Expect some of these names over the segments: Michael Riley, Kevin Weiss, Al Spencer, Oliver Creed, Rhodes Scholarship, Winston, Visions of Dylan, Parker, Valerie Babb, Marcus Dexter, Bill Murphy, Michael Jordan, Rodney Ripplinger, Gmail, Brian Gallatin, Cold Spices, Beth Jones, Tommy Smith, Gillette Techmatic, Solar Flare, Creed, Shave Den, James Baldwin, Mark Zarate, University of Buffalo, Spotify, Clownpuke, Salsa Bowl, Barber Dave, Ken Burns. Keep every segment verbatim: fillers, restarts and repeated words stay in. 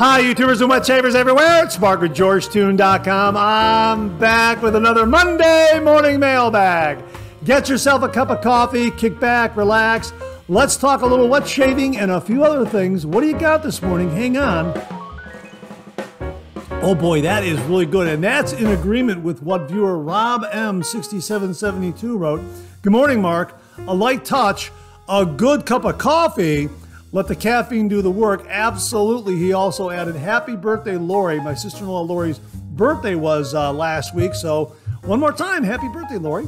Hi, YouTubers and wet shavers everywhere. It's Mark with George Tune dot com. I'm back with another Monday morning mailbag. Get yourself a cup of coffee, kick back, relax. Let's talk a little wet shaving and a few other things. What do you got this morning? Hang on. Oh boy, that is really good. And that's in agreement with what viewer Rob M sixty-seven seventy-two wrote. Good morning, Mark. A light touch, a good cup of coffee. Let the caffeine do the work. Absolutely. He also added, happy birthday, Lori. My sister-in-law Lori's birthday was uh, last week. So one more time, happy birthday, Lori.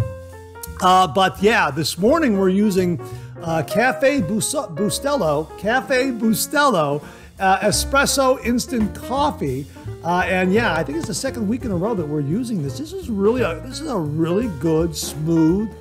Uh, but yeah, this morning we're using uh, Cafe Bustelo, Cafe Bustelo uh, Espresso Instant Coffee. Uh, and yeah, I think it's the second week in a row that we're using this. This is really a, this is a really good, smooth,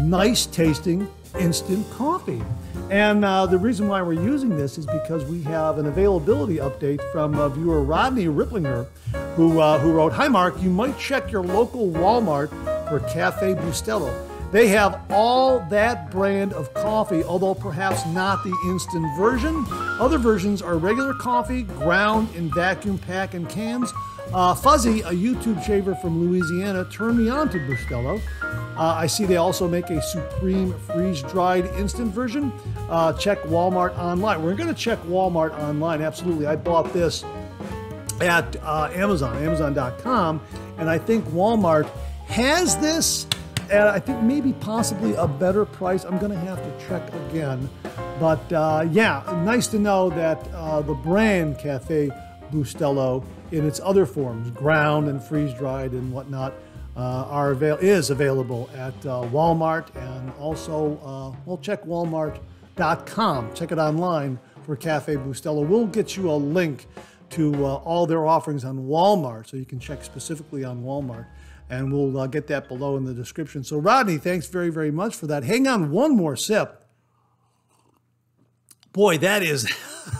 nice tasting instant coffee. And uh, the reason why we're using this is because we have an availability update from uh, viewer Rodney Ripplinger, who, uh, who wrote, hi, Mark, you might check your local Walmart for Cafe Bustelo. They have all that brand of coffee, although perhaps not the instant version. Other versions are regular coffee, ground in vacuum pack and cans. Uh, Fuzzy, a YouTube shaver from Louisiana, turned me on to Bustelo. Uh, I see they also make a supreme freeze-dried instant version. Uh, check Walmart online. We're going to check Walmart online, absolutely. I bought this at uh, Amazon, Amazon dot com, and I think Walmart has this at, I think, maybe possibly a better price. I'm going to have to check again. But, uh, yeah, nice to know that uh, the brand Cafe Bustelo, in its other forms, ground and freeze-dried and whatnot, uh, are avail is available at uh, Walmart, and also, uh, well, check Walmart dot com. Check it online for Cafe Bustelo. We'll get you a link to uh, all their offerings on Walmart, so you can check specifically on Walmart, and we'll uh, get that below in the description. So, Rodney, thanks very, very much for that. Hang on one more sip. Boy, that is...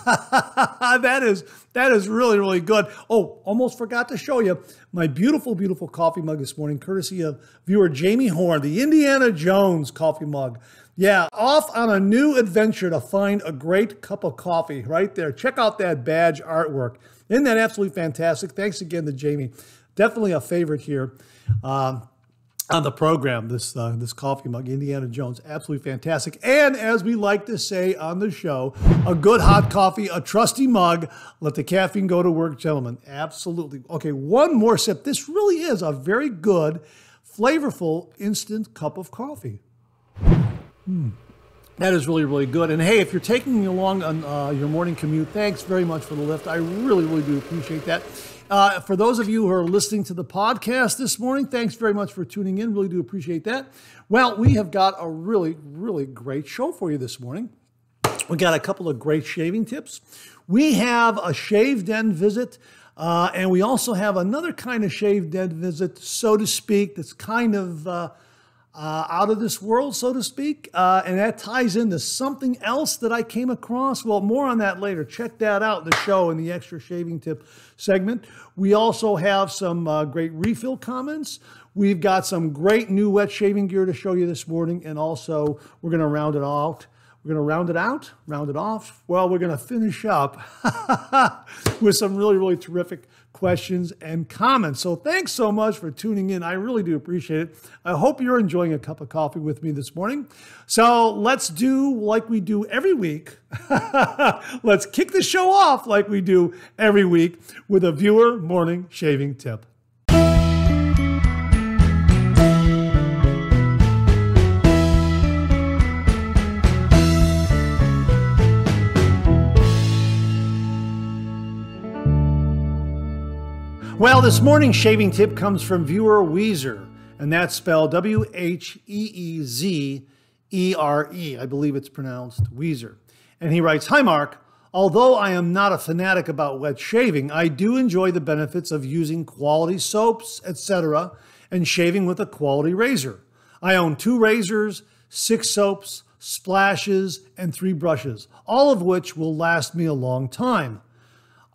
that is that is really, really good. Oh, almost forgot to show you my beautiful, beautiful coffee mug this morning, courtesy of viewer Jamie Horn, the Indiana Jones coffee mug. Yeah, off on a new adventure to find a great cup of coffee right there. Check out that badge artwork. Isn't that absolutely fantastic? Thanks again to Jamie. Definitely a favorite here um, on the program, this, uh, this coffee mug, Indiana Jones. Absolutely fantastic. And as we like to say on the show, a good hot coffee, a trusty mug, let the caffeine go to work, gentlemen. Absolutely. Okay, one more sip. This really is a very good, flavorful, instant cup of coffee. Mm. That is really, really good. And hey, if you're taking me along on uh, your morning commute, thanks very much for the lift. I really, really do appreciate that. Uh, for those of you who are listening to the podcast this morning, thanks very much for tuning in. Really do appreciate that. Well, we have got a really, really great show for you this morning. We got a couple of great shaving tips. We have a shave den visit, uh, and we also have another kind of shave den visit, so to speak, that's kind of uh, uh, out of this world, so to speak, uh, and that ties into something else that I came across. Well, more on that later. Check that out in the show in the extra shaving tip segment. We also have some uh, great refill comments. We've got some great new wet shaving gear to show you this morning, and also we're going to round it out. We're going to round it out, round it off. Well, we're going to finish up with some really, really terrific questions and comments. So thanks so much for tuning in. I really do appreciate it. I hope you're enjoying a cup of coffee with me this morning. So let's do like we do every week. Let's kick the show off like we do every week with a viewer morning shaving tip. Well, this morning's shaving tip comes from viewer Weezer, and that's spelled W H E E Z E R E. I believe it's pronounced Weezer. And he writes, hi, Mark. Although I am not a fanatic about wet shaving, I do enjoy the benefits of using quality soaps, et cetera, and shaving with a quality razor. I own two razors, six soaps, splashes, and three brushes, all of which will last me a long time.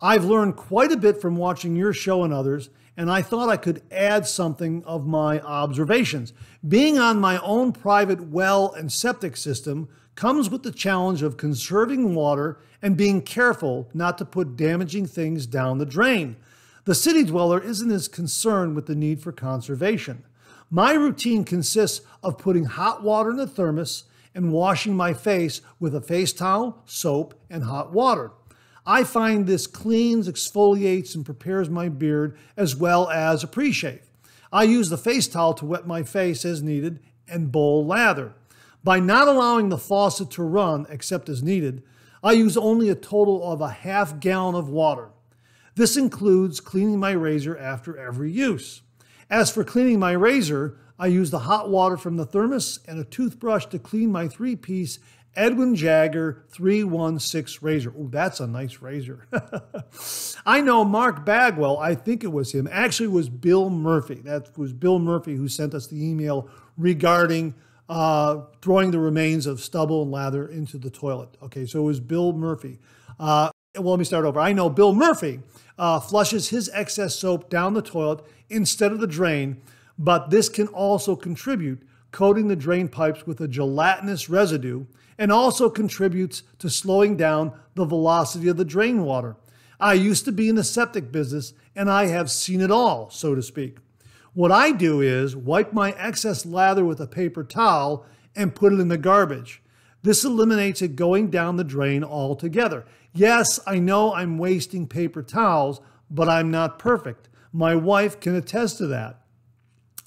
I've learned quite a bit from watching your show and others, and I thought I could add something of my observations. Being on my own private well and septic system comes with the challenge of conserving water and being careful not to put damaging things down the drain. The city dweller isn't as concerned with the need for conservation. My routine consists of putting hot water in a thermos and washing my face with a face towel, soap, and hot water. I find this cleans, exfoliates, and prepares my beard as well as a pre-shave. I use the face towel to wet my face as needed and bowl lather. By not allowing the faucet to run except as needed, I use only a total of a half gallon of water. This includes cleaning my razor after every use. As for cleaning my razor, I use the hot water from the thermos and a toothbrush to clean my three-piece Edwin Jagger three sixteen razor. Oh, that's a nice razor. I know Mark Bagwell, I think it was him, actually it was Bill Murphy. That was Bill Murphy who sent us the email regarding uh, throwing the remains of stubble and lather into the toilet. Okay, so it was Bill Murphy. Uh, well, let me start over. I know Bill Murphy uh, flushes his excess soap down the toilet instead of the drain, but this can also contribute, coating the drain pipes with a gelatinous residue, and also contributes to slowing down the velocity of the drain water. I used to be in the septic business, and I have seen it all, so to speak. What I do is wipe my excess lather with a paper towel and put it in the garbage. This eliminates it going down the drain altogether. Yes, I know I'm wasting paper towels, but I'm not perfect. My wife can attest to that.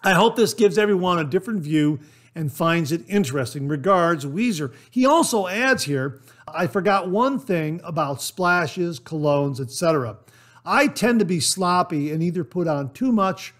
I hope this gives everyone a different view and finds it interesting. Regards, Weezer. He also adds here, I forgot one thing about splashes, colognes, et cetera. I tend to be sloppy and either put on too much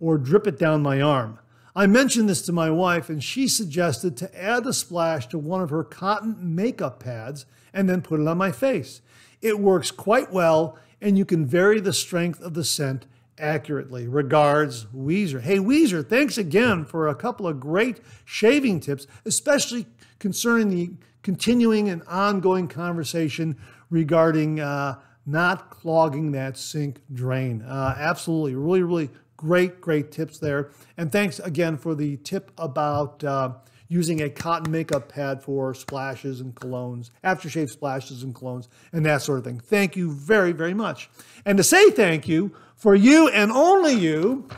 or drip it down my arm. I mentioned this to my wife and she suggested to add the splash to one of her cotton makeup pads and then put it on my face. It works quite well and you can vary the strength of the scent accurately. Regards, Weezer. Hey, Weezer, thanks again for a couple of great shaving tips, especially concerning the continuing and ongoing conversation regarding uh, not clogging that sink drain. Uh, absolutely. Really, really great, great tips there. And thanks again for the tip about uh, using a cotton makeup pad for splashes and colognes, aftershave splashes and colognes, and that sort of thing. Thank you very, very much. And to say thank you, for you and only you,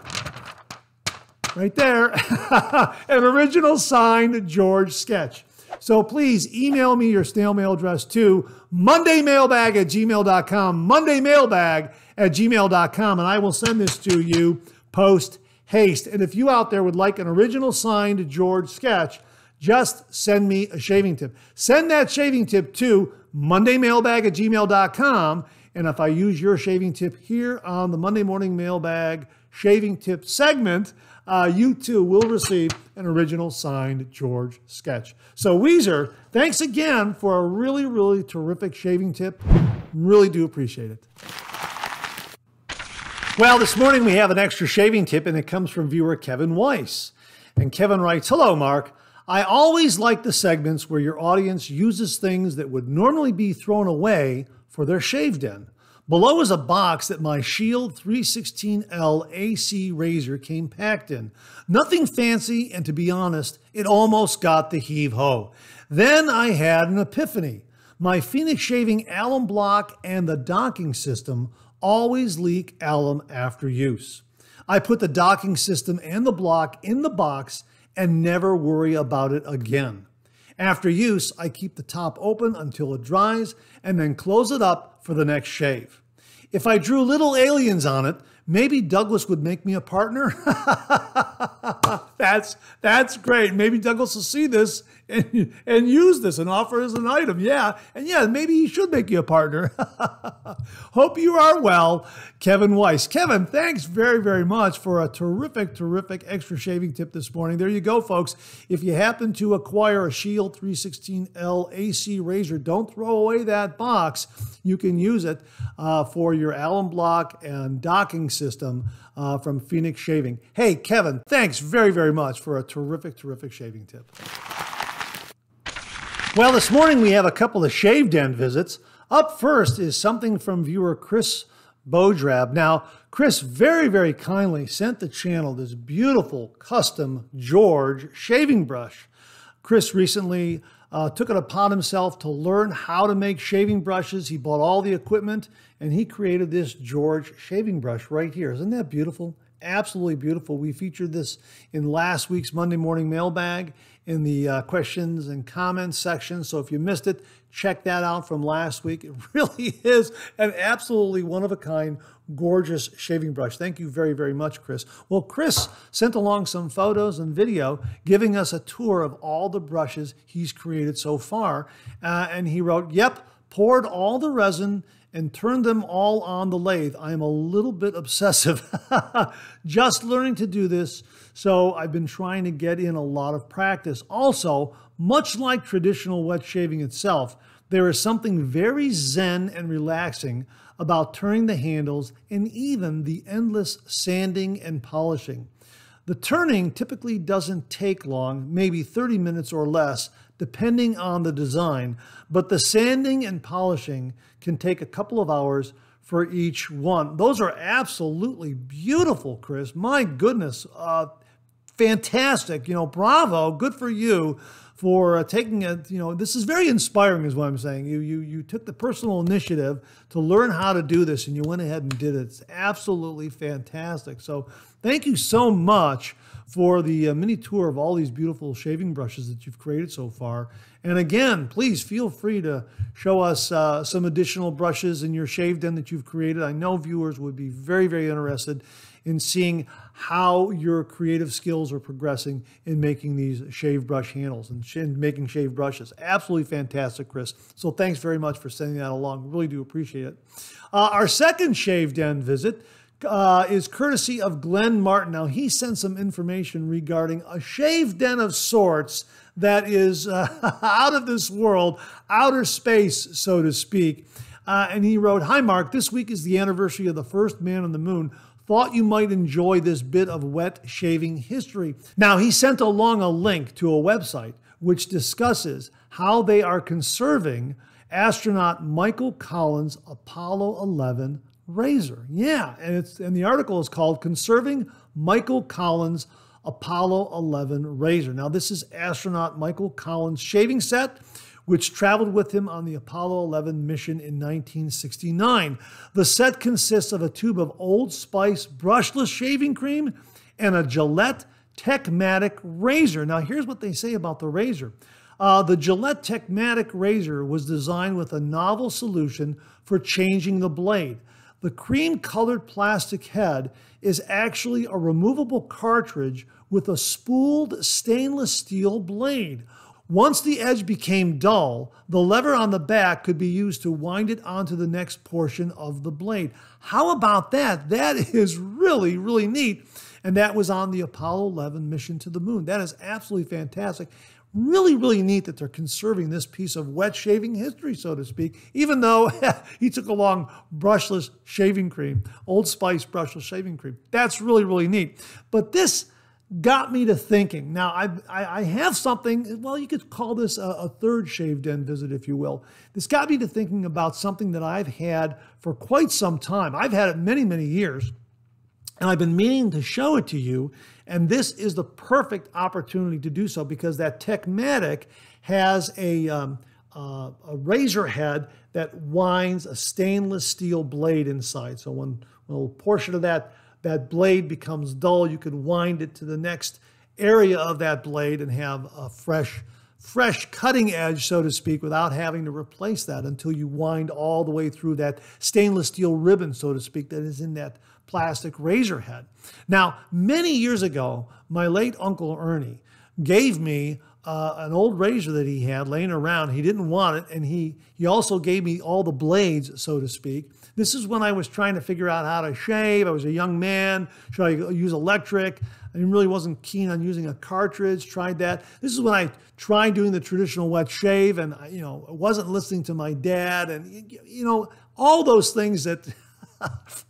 right there, an original signed George sketch. So please email me your snail mail address to monday mailbag at gmail dot com, monday mailbag at gmail dot com, and I will send this to you post haste. And if you out there would like an original signed George sketch, just send me a shaving tip. Send that shaving tip to monday mailbag at gmail dot com. And if I use your shaving tip here on the Monday Morning Mailbag shaving tip segment, uh, you too will receive an original signed George sketch. So Weezer, thanks again for a really, really terrific shaving tip. Really do appreciate it. Well, this morning we have an extra shaving tip and it comes from viewer Kevin Weiss. And Kevin writes, hello, Mark. I always like the segments where your audience uses things that would normally be thrown away for their shave den. Below is a box that my Shield three sixteen L A C razor came packed in. Nothing fancy, and to be honest, it almost got the heave-ho. Then I had an epiphany. My Phoenix Shaving alum block and the docking system always leak alum after use. I put the docking system and the block in the box and never worry about it again. After use, I keep the top open until it dries and then close it up for the next shave. If I drew little aliens on it, maybe Douglas would make me a partner. that's, that's great. Maybe Douglas will see this and, and use this and offer as an item. Yeah. And yeah, maybe he should make you a partner. Hope you are well, Kevin Weiss. Kevin, thanks very, very much for a terrific, terrific extra shaving tip this morning. There you go, folks. If you happen to acquire a Shield three sixteen L A C razor, don't throw away that box. You can use it uh, for your alum block and docking system uh, from Phoenix Shaving. Hey, Kevin, thanks very, very much for a terrific, terrific shaving tip. Well, this morning we have a couple of shave den visits. Up first is something from viewer Chris Bojrab. Now, Chris very, very kindly sent the channel this beautiful custom George shaving brush. Chris recently uh, took it upon himself to learn how to make shaving brushes. He bought all the equipment, and he created this George shaving brush right here. Isn't that beautiful? Absolutely beautiful. We featured this in last week's Monday Morning Mailbag in the uh, questions and comments section. So if you missed it, check that out from last week. It really is an absolutely one-of-a-kind, gorgeous shaving brush. Thank you very, very much, Chris. Well, Chris sent along some photos and video giving us a tour of all the brushes he's created so far. Uh, and he wrote, yep, poured all the resin and turned them all on the lathe. I am a little bit obsessive. Just learning to do this, so I've been trying to get in a lot of practice. Also, much like traditional wet shaving itself, there is something very zen and relaxing about turning the handles and even the endless sanding and polishing. The turning typically doesn't take long, maybe thirty minutes or less, depending on the design, but the sanding and polishing can take a couple of hours for each one. Those are absolutely beautiful, Chris. My goodness, uh, fantastic. You know, bravo, good for you for uh, taking a, you know, this is very inspiring is what I'm saying. You, you, you took the personal initiative to learn how to do this, and you went ahead and did it. It's absolutely fantastic. So thank you so much for the uh, mini tour of all these beautiful shaving brushes that you've created so far. And again, please feel free to show us uh, some additional brushes in your shave den that you've created. I know viewers would be very, very interested in seeing how your creative skills are progressing in making these shave brush handles and, sh and making shave brushes. Absolutely fantastic, Chris. So thanks very much for sending that along. Really do appreciate it. Uh, our second shave den visit Uh, is courtesy of Glenn Martin. Now, he sent some information regarding a shave den of sorts that is uh, out of this world, outer space, so to speak. Uh, and he wrote, "Hi, Mark. This week is the anniversary of the first man on the moon. Thought you might enjoy this bit of wet shaving history." Now, he sent along a link to a website which discusses how they are conserving astronaut Michael Collins' Apollo eleven razor. Yeah, and it's and the article is called "Conserving Michael Collins' Apollo eleven Razor." Now, this is astronaut Michael Collins' shaving set, which traveled with him on the Apollo eleven mission in nineteen sixty-nine. The set consists of a tube of Old Spice brushless shaving cream and a Gillette Techmatic razor. Now, here's what they say about the razor. Uh, the Gillette Techmatic razor was designed with a novel solution for changing the blade. The cream-colored plastic head is actually a removable cartridge with a spooled stainless steel blade. Once the edge became dull, the lever on the back could be used to wind it onto the next portion of the blade. How about that? That is really, really neat. And that was on the Apollo eleven mission to the moon. That is absolutely fantastic. Really, really neat that they're conserving this piece of wet shaving history, so to speak, even though he took along brushless shaving cream, Old Spice brushless shaving cream. That's really, really neat. But this got me to thinking. Now, I, I, I have something, well, you could call this a, a third shave den visit, if you will. This got me to thinking about something that I've had for quite some time. I've had it many, many years, and I've been meaning to show it to you. And this is the perfect opportunity to do so because that Techmatic has a, um, uh, a razor head that winds a stainless steel blade inside. So when, when a portion of that, that blade becomes dull, you can wind it to the next area of that blade and have a fresh, fresh cutting edge, so to speak, without having to replace that until you wind all the way through that stainless steel ribbon, so to speak, that is in that plastic razor head. Now, many years ago, my late Uncle Ernie gave me uh, an old razor that he had laying around. He didn't want it, and he, he also gave me all the blades, so to speak. This is when I was trying to figure out how to shave. I was a young man. Should I use electric? I really wasn't keen on using a cartridge. Tried that. This is when I tried doing the traditional wet shave, and you know, I wasn't listening to my dad, and you know, all those things that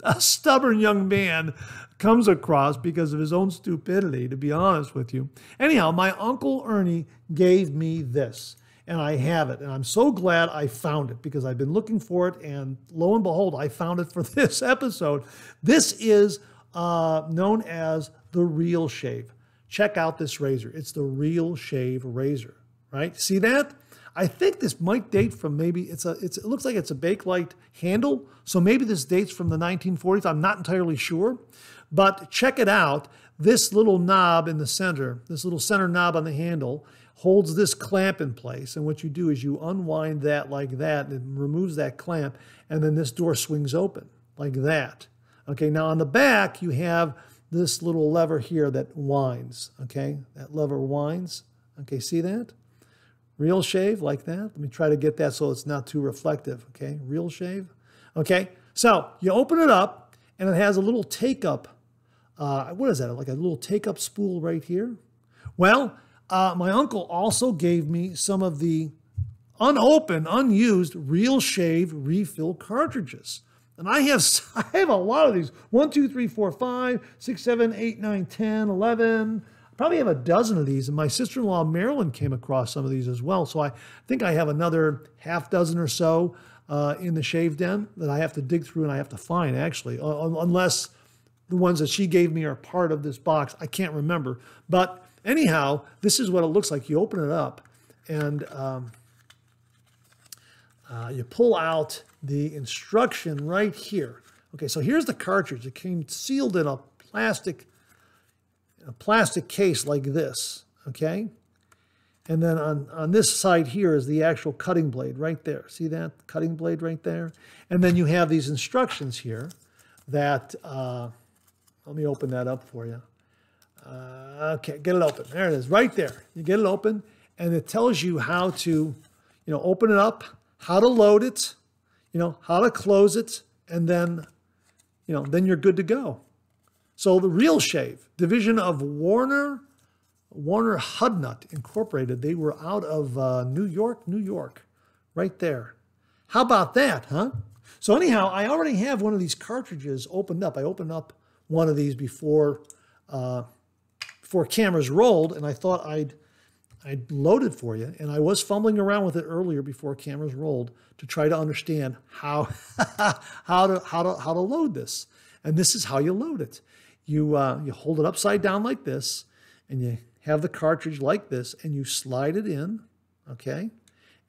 a stubborn young man comes across because of his own stupidity, to be honest with you. Anyhow, my Uncle Ernie gave me this, and I have it. And I'm so glad I found it because I've been looking for it, and lo and behold, I found it for this episode. This is uh, known as the Real Shave. Check out this razor. It's the Real Shave razor, right? See that? I think this might date from maybe, it's a, it's, it looks like it's a Bakelite handle. So maybe this dates from the nineteen forties. I'm not entirely sure, but check it out. This little knob in the center, this little center knob on the handle holds this clamp in place. And what you do is you unwind that like that, and it removes that clamp. And then this door swings open like that. Okay. Now on the back, you have this little lever here that winds. Okay. That lever winds. Okay. See that? Real Shave like that. Let me try to get that so it's not too reflective. Okay. Real Shave. Okay. So you open it up and it has a little take up. Uh, what is that? Like a little take up spool right here. Well, Uh, my uncle also gave me some of the unopened, unused Real Shave refill cartridges. And I have, I have a lot of these. One, two, three, four, five, six, seven, eight, nine, ten, eleven. I probably have a dozen of these. And my sister-in-law, Marilyn, came across some of these as well. So I think I have another half dozen or so uh, in the shave den that I have to dig through and I have to find, actually. Uh, unless the ones that she gave me are part of this box. I can't remember. But anyhow, this is what it looks like. You open it up and um, uh, you pull out the instruction right here. Okay, so here's the cartridge. It came sealed in a plastic, a plastic case like this, okay? And then on, on this side here is the actual cutting blade right there. See that cutting blade right there? And then you have these instructions here that, uh, let me open that up for you. Uh, okay, get it open. There it is, right there. You get it open, and it tells you how to, you know, open it up, how to load it, you know, how to close it, and then, you know, then you're good to go. So the Real Shave, division of Warner, Warner Hudnut Incorporated. They were out of uh, New York, New York, right there. How about that, huh? So anyhow, I already have one of these cartridges opened up. I opened up one of these before. Uh, Before cameras rolled, and I thought I'd I'd load it for you, and I was fumbling around with it earlier before cameras rolled to try to understand how how to how to how to load this. And this is how you load it. You uh, you hold it upside down like this, and you have the cartridge like this, and you slide it in, okay.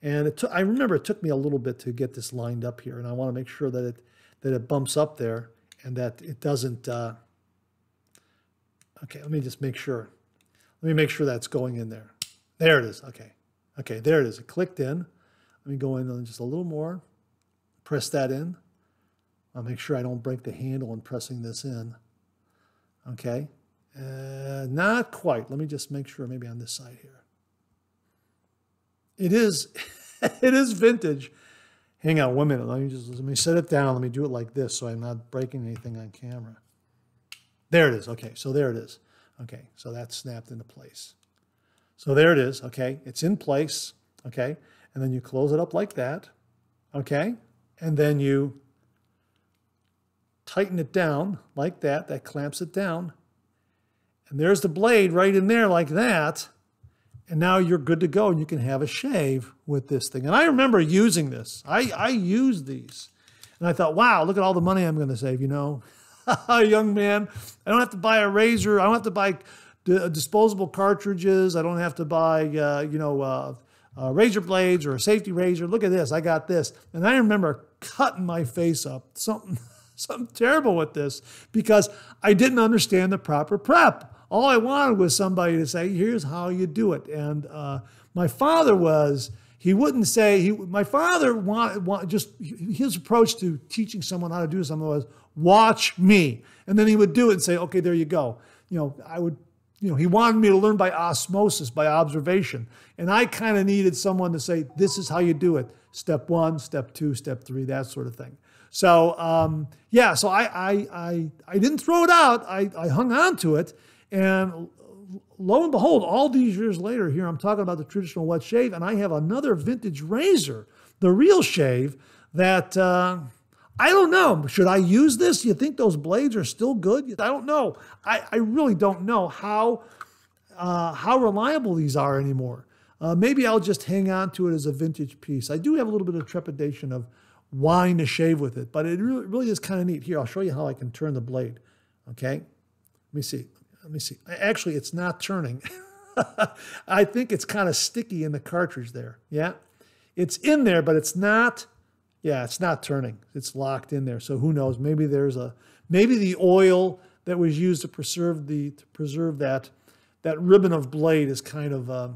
And it took, I remember it took me a little bit to get this lined up here, and I want to make sure that it that it bumps up there and that it doesn't. Uh, Okay, let me just make sure. Let me make sure that's going in there. There it is. Okay. Okay, there it is. It clicked in. Let me go in on just a little more. Press that in. I'll make sure I don't break the handle in pressing this in. Okay. Uh, not quite. Let me just make sure maybe on this side here. It is, it is vintage. Hang on one minute. Let me just let me set it down. Let me do it like this so I'm not breaking anything on camera. There it is. Okay, so there it is. Okay, so that's snapped into place. So there it is. Okay, it's in place. Okay, and then you close it up like that. Okay, and then you tighten it down like that. That clamps it down. And there's the blade right in there like that. And now you're good to go and you can have a shave with this thing. And I remember using this. I, I used these. And I thought, wow, look at all the money I'm going to save, you know. Young man, I don't have to buy a razor. I don't have to buy d disposable cartridges. I don't have to buy, uh, you know, uh, uh, razor blades or a safety razor. Look at this. I got this. And I remember cutting my face up, something, something terrible with this because I didn't understand the proper prep. All I wanted was somebody to say, here's how you do it. And uh, my father was, he wouldn't say, he, my father wanted, wanted just, his approach to teaching someone how to do something was, watch me. And then he would do it and say, okay, there you go. You know, I would, you know, he wanted me to learn by osmosis, by observation. And I kind of needed someone to say, this is how you do it. Step one, step two, step three, that sort of thing. So, um, yeah, so I, I, I, I didn't throw it out. I, I hung on to it. And lo and behold, all these years later here, I'm talking about the traditional wet shave. And I have another vintage razor, the Real Shave, that, uh, I don't know. Should I use this? You think those blades are still good? I don't know. I, I really don't know how uh, how reliable these are anymore. Uh, maybe I'll just hang on to it as a vintage piece. I do have a little bit of trepidation of wanting to shave with it, but it really, really is kind of neat. Here, I'll show you how I can turn the blade. Okay? Let me see. Let me see. Actually, it's not turning. I think it's kind of sticky in the cartridge there. Yeah? it's in there, but it's not, yeah, it's not turning. It's locked in there. So who knows? Maybe there's a, maybe the oil that was used to preserve the, to preserve that, that ribbon of blade is kind of, uh,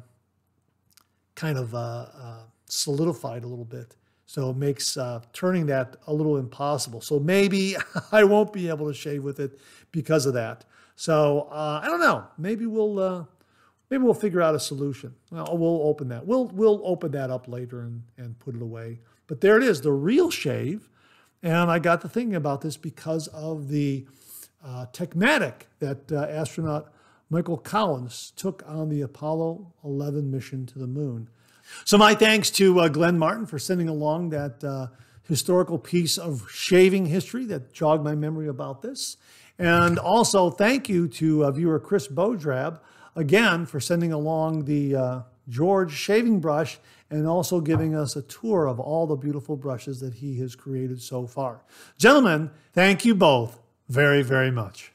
kind of uh, uh, solidified a little bit. So it makes uh, turning that a little impossible. So maybe I won't be able to shave with it because of that. So uh, I don't know. Maybe we'll uh, maybe we'll figure out a solution. Well, we'll open that. We'll we'll open that up later and and put it away. But there it is, the Real Shave. And I got to thinking about this because of the uh, Techmatic that uh, astronaut Michael Collins took on the Apollo eleven mission to the moon. So my thanks to uh, Glenn Martin for sending along that uh, historical piece of shaving history that jogged my memory about this. And also thank you to uh, viewer Chris Bojrab, again, for sending along the uh, George shaving brush and also giving us a tour of all the beautiful brushes that he has created so far. Gentlemen, thank you both very, very much.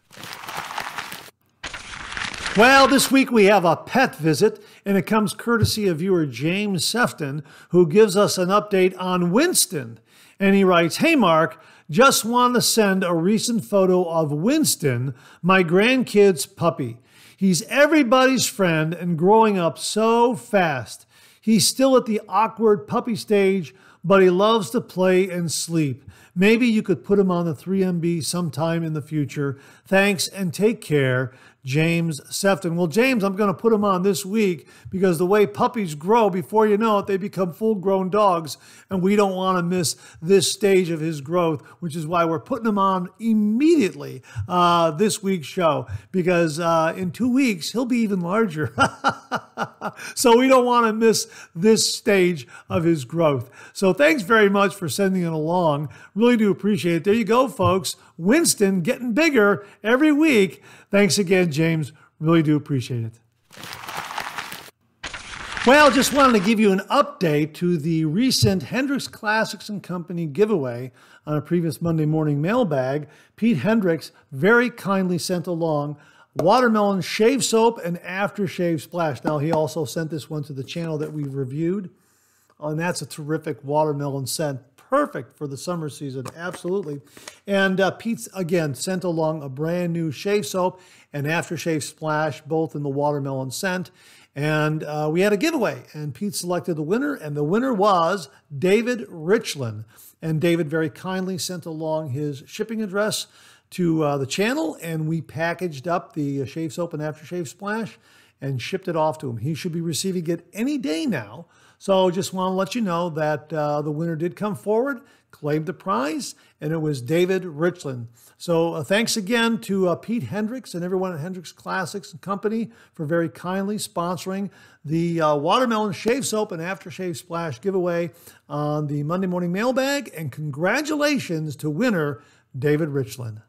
Well, this week we have a pet visit, and it comes courtesy of viewer James Sefton, who gives us an update on Winston. And he writes, "Hey Mark, just want to send a recent photo of Winston, my grandkid's puppy. He's everybody's friend and growing up so fast. He's still at the awkward puppy stage, but he loves to play and sleep. Maybe you could put him on the three M B sometime in the future. Thanks and take care. James Sefton." Well, James, I'm going to put him on this week because the way puppies grow, before you know it, they become full-grown dogs, and we don't want to miss this stage of his growth, which is why we're putting him on immediately uh, this week's show, because uh, in two weeks, he'll be even larger. So we don't want to miss this stage of his growth. So thanks very much for sending it along. Really do appreciate it. There you go, folks. Winston getting bigger every week. Thanks again, James. Really do appreciate it. Well, just wanted to give you an update to the recent Hendrix Classics and Company giveaway on a previous Monday morning mailbag. Pete Hendrix very kindly sent along watermelon shave soap and aftershave splash. Now, he also sent this one to the channel that we reviewed, and that's a terrific watermelon scent. Perfect for the summer season, absolutely. And uh, Pete's, again, sent along a brand new shave soap and aftershave splash, both in the watermelon scent. And uh, we had a giveaway, and Pete selected the winner, and the winner was David Richland. And David very kindly sent along his shipping address to uh, the channel, and we packaged up the uh, shave soap and aftershave splash and shipped it off to him. He should be receiving it any day now. So just want to let you know that uh, the winner did come forward, claimed the prize, and it was David Richland. So uh, thanks again to uh, Pete Hendrix and everyone at Hendrix Classics and Company for very kindly sponsoring the uh, watermelon shave soap and aftershave splash giveaway on the Monday morning mailbag. And congratulations to winner David Richland.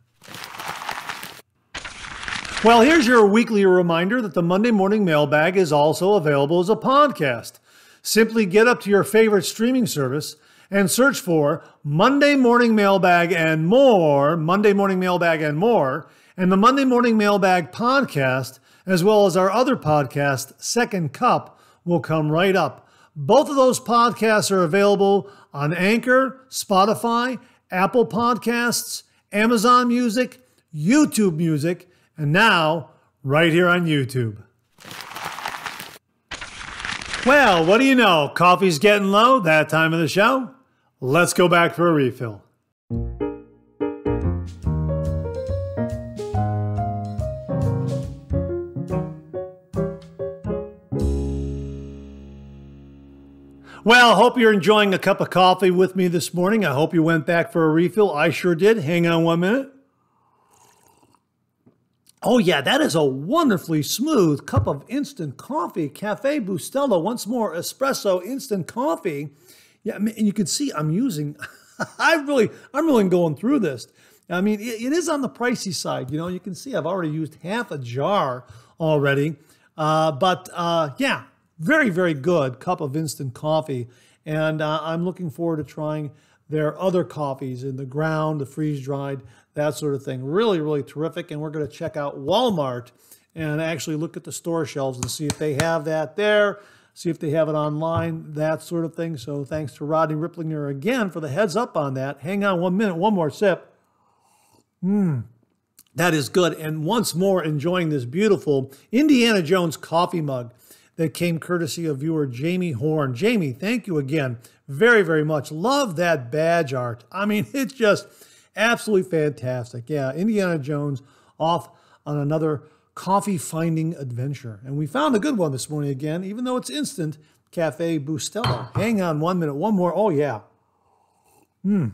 Well, here's your weekly reminder that the Monday morning mailbag is also available as a podcast. Simply get up to your favorite streaming service and search for Monday Morning Mailbag and More, Monday Morning Mailbag and More, and the Monday Morning Mailbag podcast, as well as our other podcast, Second Cup, will come right up. Both of those podcasts are available on Anchor, Spotify, Apple Podcasts, Amazon Music, YouTube Music, and now right here on YouTube. Well, what do you know? Coffee's getting low, that time of the show. Let's go back for a refill. Well, hope you're enjoying a cup of coffee with me this morning. I hope you went back for a refill. I sure did. Hang on one minute. Oh yeah, that is a wonderfully smooth cup of instant coffee. Cafe Bustelo, once more, espresso instant coffee. Yeah, I mean, you can see I'm using, I really, I'm really going through this. I mean, it, it is on the pricey side. You know, you can see I've already used half a jar already. Uh, but uh, yeah, very, very good cup of instant coffee. And uh, I'm looking forward to trying their other coffees in the ground, the freeze-dried, that sort of thing. Really, really terrific. And we're going to check out Walmart and actually look at the store shelves and see if they have that there. see if they have it online, that sort of thing. So thanks to Rodney Ripplinger again for the heads up on that. Hang on one minute, one more sip. Mmm. That is good. And once more, enjoying this beautiful Indiana Jones coffee mug that came courtesy of viewer Jamie Horn. Jamie, thank you again very, very much. Love that badge art. I mean, it's just absolutely fantastic. Yeah, Indiana Jones off on another coffee-finding adventure. And we found a good one this morning again, even though it's instant, Cafe Bustelo. Hang on one minute, one more. Oh, yeah. Hmm.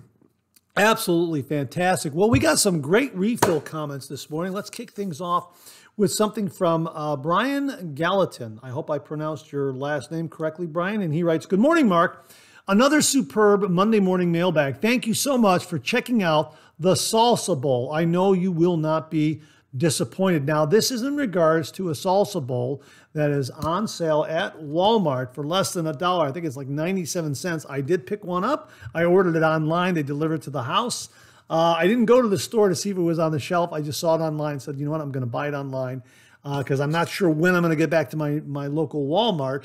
Absolutely fantastic. Well, we got some great refill comments this morning. Let's kick things off with something from uh, Brian Gallatin. I hope I pronounced your last name correctly, Brian. And he writes, "Good morning, Mark. Another superb Monday morning mailbag. Thank you so much for checking out the Salsa Bowl. I know you will not be disappointed." Now, this is in regards to a Salsa Bowl that is on sale at Walmart for less than a dollar. I think it's like ninety-seven cents. I did pick one up. I ordered it online. They delivered it to the house. Uh, I didn't go to the store to see if it was on the shelf. I just saw it online and said, you know what, I'm going to buy it online because uh, I'm not sure when I'm going to get back to my, my local Walmart.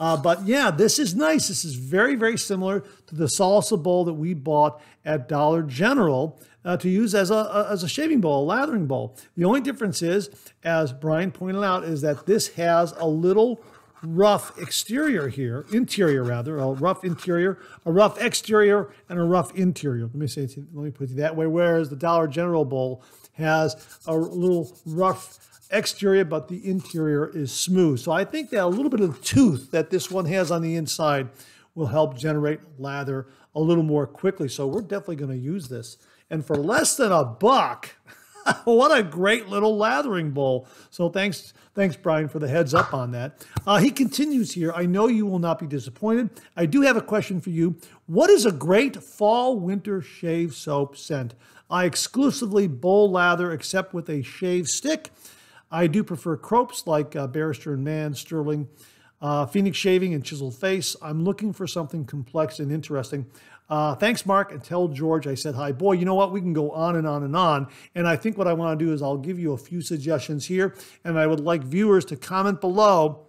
Uh, but yeah, this is nice. This is very, very similar to the Salsa Bowl that we bought at Dollar General uh, to use as a, a as a shaving bowl, a lathering bowl. The only difference is, as Brian pointed out, is that this has a little rough exterior here, interior rather, a rough interior, a rough exterior, and a rough interior. Let me say, let me put it that way. Whereas the Dollar General bowl has a little rough exterior, but the interior is smooth. So I think that a little bit of tooth that this one has on the inside will help generate lather a little more quickly. So we're definitely going to use this. And for less than a buck, what a great little lathering bowl. So thanks, thanks Brian, for the heads up on that. Uh, he continues here, "I know you will not be disappointed. I do have a question for you. What is a great fall-winter shave soap scent? I exclusively bowl lather except with a shave stick. I do prefer Cropes like uh, Barrister and Mann, Sterling, uh, Phoenix Shaving, and Chiseled Face. I'm looking for something complex and interesting. Uh, thanks, Mark, and tell George I said hi." Boy, you know what? We can go on and on and on. And I think what I want to do is I'll give you a few suggestions here, and I would like viewers to comment below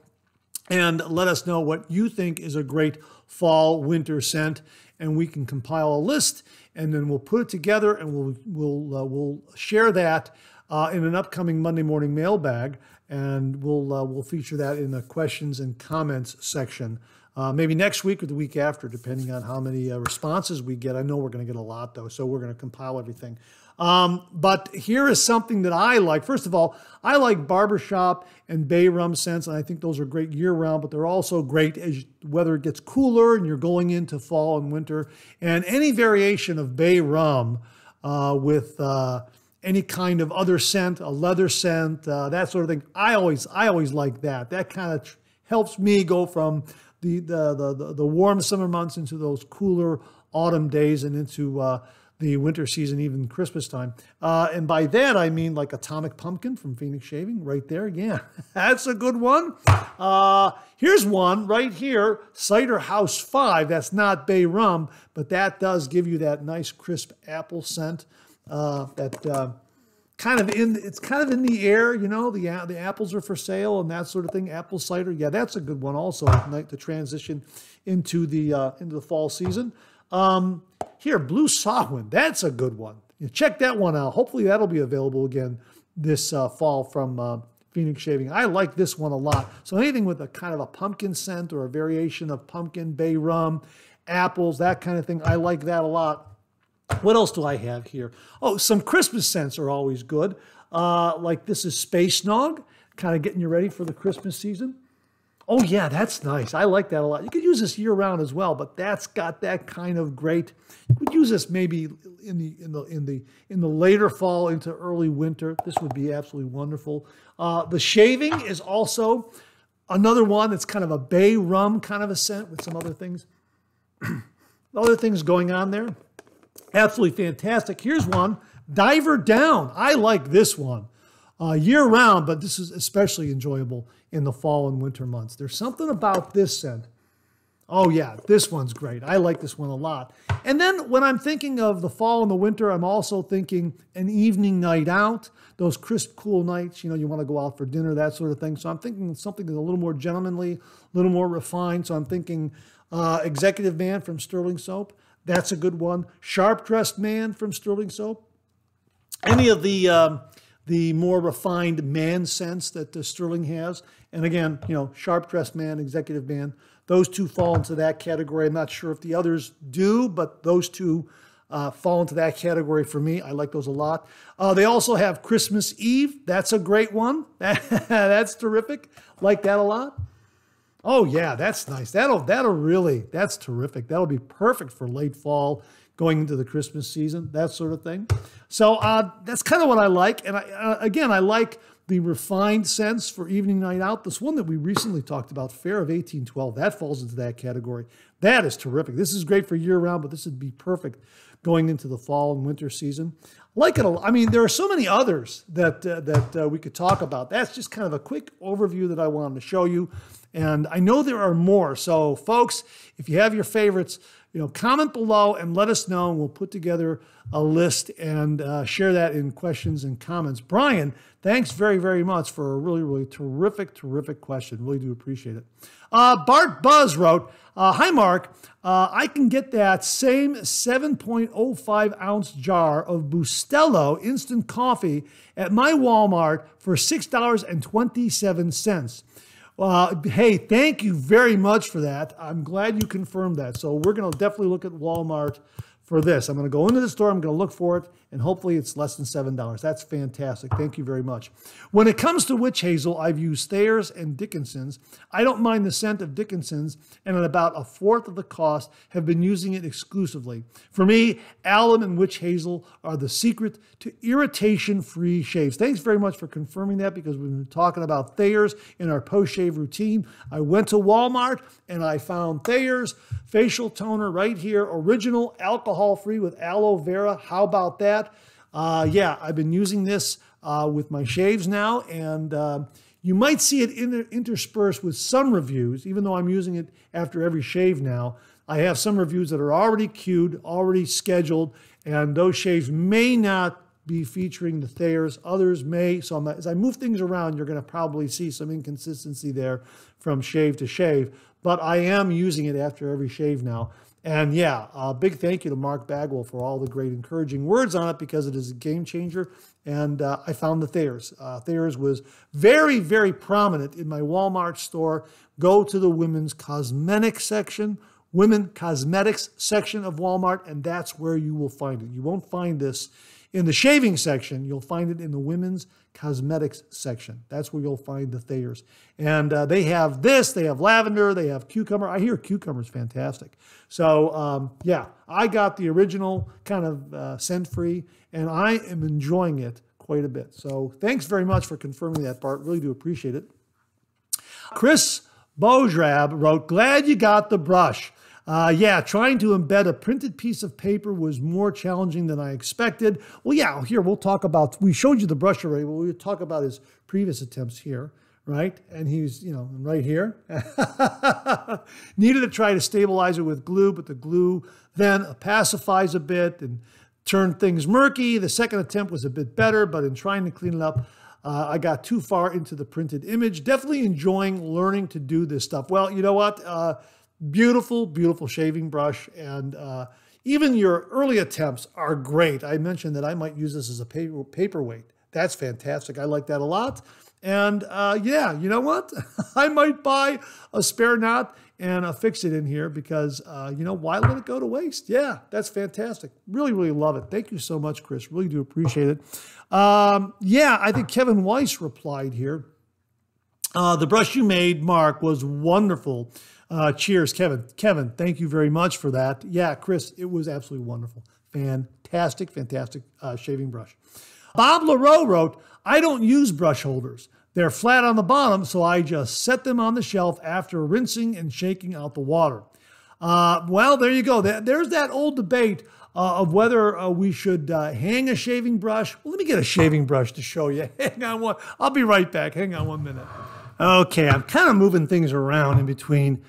and let us know what you think is a great fall, winter scent, and we can compile a list, and then we'll put it together, and we'll, we'll, uh, we'll share that Uh, in an upcoming Monday morning mailbag, and we'll uh, we'll feature that in the questions and comments section, uh, maybe next week or the week after, depending on how many uh, responses we get. I know we're going to get a lot though, so we're going to compile everything. Um, but here is something that I like. First of all, I like barbershop and bay rum scents, and I think those are great year-round, but they're also great as whether it gets cooler and you're going into fall and winter, and any variation of bay rum uh, with. Uh, any kind of other scent, a leather scent, uh, that sort of thing. I always, I always like that. That kind of helps me go from the the, the the the warm summer months into those cooler autumn days and into uh, the winter season, even Christmas time. Uh, and by that, I mean like Atomic Pumpkin from Phoenix Shaving right there. Yeah, that's a good one. Uh, here's one right here, Cider House five. That's not bay rum, but that does give you that nice crisp apple scent. Uh, that uh, kind of in it's kind of in the air, you know. The the apples are for sale and that sort of thing. Apple cider, yeah, that's a good one also. Like the transition into the uh, into the fall season. Um, here, Blue Sawin, that's a good one. You check that one out. Hopefully, that'll be available again this uh, fall from uh, Phoenix Shaving. I like this one a lot. So anything with a kind of a pumpkin scent or a variation of pumpkin, bay rum, apples, that kind of thing, I like that a lot. What else do I have here? Oh, some Christmas scents are always good. Uh, like this is Space Nog, kind of getting you ready for the Christmas season. Oh, yeah, that's nice. I like that a lot. You could use this year-round as well, but that's got that kind of great. You could use this maybe in the in the in the in the later fall into early winter. This would be absolutely wonderful. Uh, the shaving is also another one that's kind of a bay rum kind of a scent with some other things, other things going on there. Absolutely fantastic. Here's one, Diver Down. I like this one uh, year-round, but this is especially enjoyable in the fall and winter months. There's something about this scent. Oh yeah, this one's great. I like this one a lot. And then when I'm thinking of the fall and the winter, I'm also thinking an evening night out, those crisp, cool nights, you know, you want to go out for dinner, that sort of thing. So I'm thinking something that's a little more gentlemanly, a little more refined. So I'm thinking uh, Executive Man from Sterling Soap. That's a good one. Sharp-Dressed Man from Sterling Soap. Any of the um, the more refined man scents that uh, Sterling has. And again, you know, Sharp-Dressed Man, Executive Man, those two fall into that category. I'm not sure if the others do, but those two uh, fall into that category for me. I like those a lot. Uh, they also have Christmas Eve. That's a great one. That's terrific. Like that a lot. Oh, yeah, that's nice. That'll, that'll really, that's terrific. That'll be perfect for late fall, going into the Christmas season, that sort of thing. So uh, that's kind of what I like. And I, uh, again, I like the refined scents for evening night out. This one that we recently talked about, Fair of eighteen twelve, that falls into that category. That is terrific. This is great for year-round, but this would be perfect going into the fall and winter season. Like it a lot. I mean, there are so many others that, uh, that uh, we could talk about. That's just kind of a quick overview that I wanted to show you. And I know there are more. So, folks, if you have your favorites, you know, comment below and let us know, and we'll put together a list and uh, share that in questions and comments. Brian, thanks very, very much for a really, really terrific, terrific question. Really do appreciate it. Uh, Bart Buzz wrote, uh, hi, Mark. Uh, I can get that same seven point oh five ounce jar of Bustelo instant coffee at my Walmart for six dollars and twenty-seven cents. Uh, hey, thank you very much for that. I'm glad you confirmed that. So we're going to definitely look at Walmart for this. I'm going to go into the store. I'm going to look for it, and hopefully it's less than seven dollars. That's fantastic. Thank you very much. When it comes to witch hazel, I've used Thayer's and Dickinson's. I don't mind the scent of Dickinson's, and at about a fourth of the cost have been using it exclusively. For me, alum and witch hazel are the secret to irritation-free shaves. Thanks very much for confirming that, because we've been talking about Thayer's in our post-shave routine. I went to Walmart, and I found Thayer's facial toner right here, original, alcohol-free with aloe vera. How about that? Uh, yeah, I've been using this uh, with my shaves now, and uh, you might see it in, interspersed with some reviews, even though I'm using it after every shave now. I have some reviews that are already queued, already scheduled, and those shaves may not be featuring the Thayer's. Others may. So I'm, as I move things around, you're going to probably see some inconsistency there from shave to shave, but I am using it after every shave now. And yeah, a big thank you to Mark Bagwell for all the great encouraging words on it, because it is a game changer. And uh, I found the Thayer's. Uh, Thayer's was very, very prominent in my Walmart store. Go to the women's cosmetics section, women cosmetics section of Walmart, and that's where you will find it. You won't find this in the shaving section. You'll find it in the women's cosmetics section. That's where you'll find the Thayer's. And uh, they have this, they have lavender, they have cucumber. I hear cucumber's fantastic. So um, yeah, I got the original kind of uh, scent-free, and I am enjoying it quite a bit. So thanks very much for confirming that, Bart. Really do appreciate it. Chris Bojrab wrote, glad you got the brush. Uh, yeah, trying to embed a printed piece of paper was more challenging than I expected. Well, yeah, here we'll talk about, we showed you the brush already, but we'll talk about his previous attempts here, right? And he's, you know, right here. Needed to try to stabilize it with glue, but the glue then opacifies a bit and turned things murky. The second attempt was a bit better, but in trying to clean it up, Uh, I got too far into the printed image. Definitely enjoying learning to do this stuff. Well, you know what? Uh, beautiful, beautiful shaving brush. And uh, even your early attempts are great. I mentioned that I might use this as a paper, paperweight. That's fantastic. I like that a lot. And uh, yeah, you know what? I might buy a spare knot and a fix it in here, because, uh, you know, why let it go to waste? Yeah, that's fantastic. Really, really love it. Thank you so much, Chris. Really do appreciate it. Um, yeah, I think Kevin Weiss replied here. Uh, the brush you made, Mark, was wonderful. Uh, cheers, Kevin. Kevin, thank you very much for that. Yeah, Chris, it was absolutely wonderful. Fantastic, fantastic uh, shaving brush. Bob LaRoe wrote, I don't use brush holders. They're flat on the bottom, so I just set them on the shelf after rinsing and shaking out the water. Uh, well, there you go. There's that old debate uh, of whether uh, we should uh, hang a shaving brush. Well, let me get a shaving brush to show you. Hang on one. I'll be right back. Hang on one minute. Okay, I'm kind of moving things around in between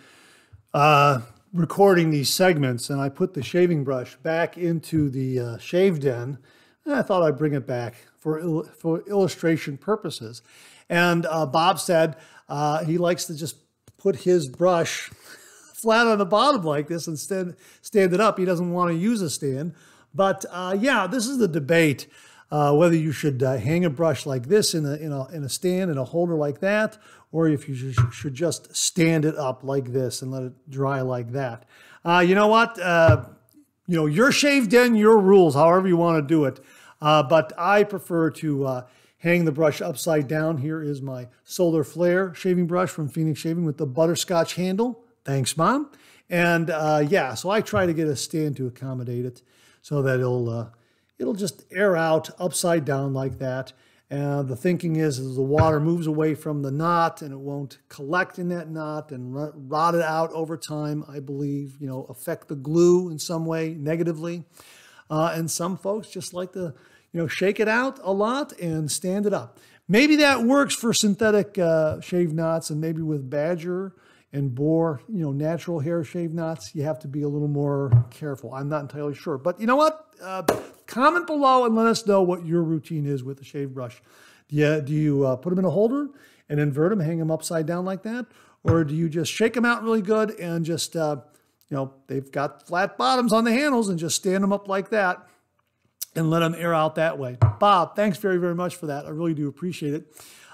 uh, recording these segments, and I put the shaving brush back into the uh, shave den, and I thought I'd bring it back for, il for illustration purposes. And uh, Bob said uh, he likes to just put his brush flat on the bottom like this and stand, stand it up. He doesn't want to use a stand. But uh, yeah, this is the debate, uh, whether you should uh, hang a brush like this in a, in a, in a stand, in a holder like that, or if you should, should just stand it up like this and let it dry like that. Uh, you know what? Uh, you know, your shave den, your rules, however you want to do it. Uh, but I prefer to uh, hang the brush upside down. Here is my Solar Flare shaving brush from Phoenix Shaving with the butterscotch handle. Thanks, Mom. And uh, yeah, so I try to get a stand to accommodate it so that it'll, uh, it'll just air out upside down like that. Uh, the thinking is, is the water moves away from the knot and it won't collect in that knot and rot it out over time, I believe, you know, affect the glue in some way negatively. Uh, and some folks just like to, you know, shake it out a lot and stand it up. Maybe that works for synthetic uh, shave knots, and maybe with badger and boar, you know, natural hair shave knots, you have to be a little more careful. I'm not entirely sure. But you know what? Uh, comment below and let us know what your routine is with the shave brush. Do you, do you uh, put them in a holder and invert them, hang them upside down like that? Or do you just shake them out really good and just, uh, you know, they've got flat bottoms on the handles, and just stand them up like that and let them air out that way? Bob, thanks very, very much for that. I really do appreciate it.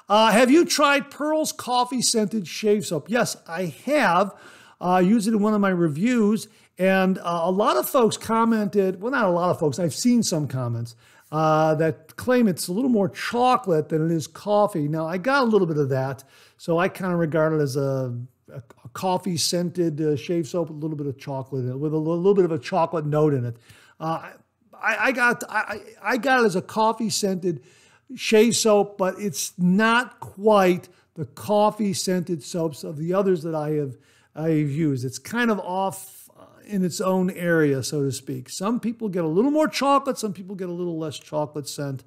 Uh, have you tried Pearl's Coffee Scented Shave Soap? Yes, I have. I uh, used it in one of my reviews, and uh, a lot of folks commented, well, not a lot of folks, I've seen some comments uh, that claim it's a little more chocolate than it is coffee. Now, I got a little bit of that, so I kind of regard it as a, a, a coffee-scented uh, shave soap, a little bit of chocolate in it, with a little bit of a chocolate note in it. Uh, I, I, got, I, I got it as a coffee-scented shave soap, but it's not quite the coffee scented soaps of the others that I have I've used. It's kind of off in its own area, so to speak. Some people get a little more chocolate, some people get a little less chocolate scent.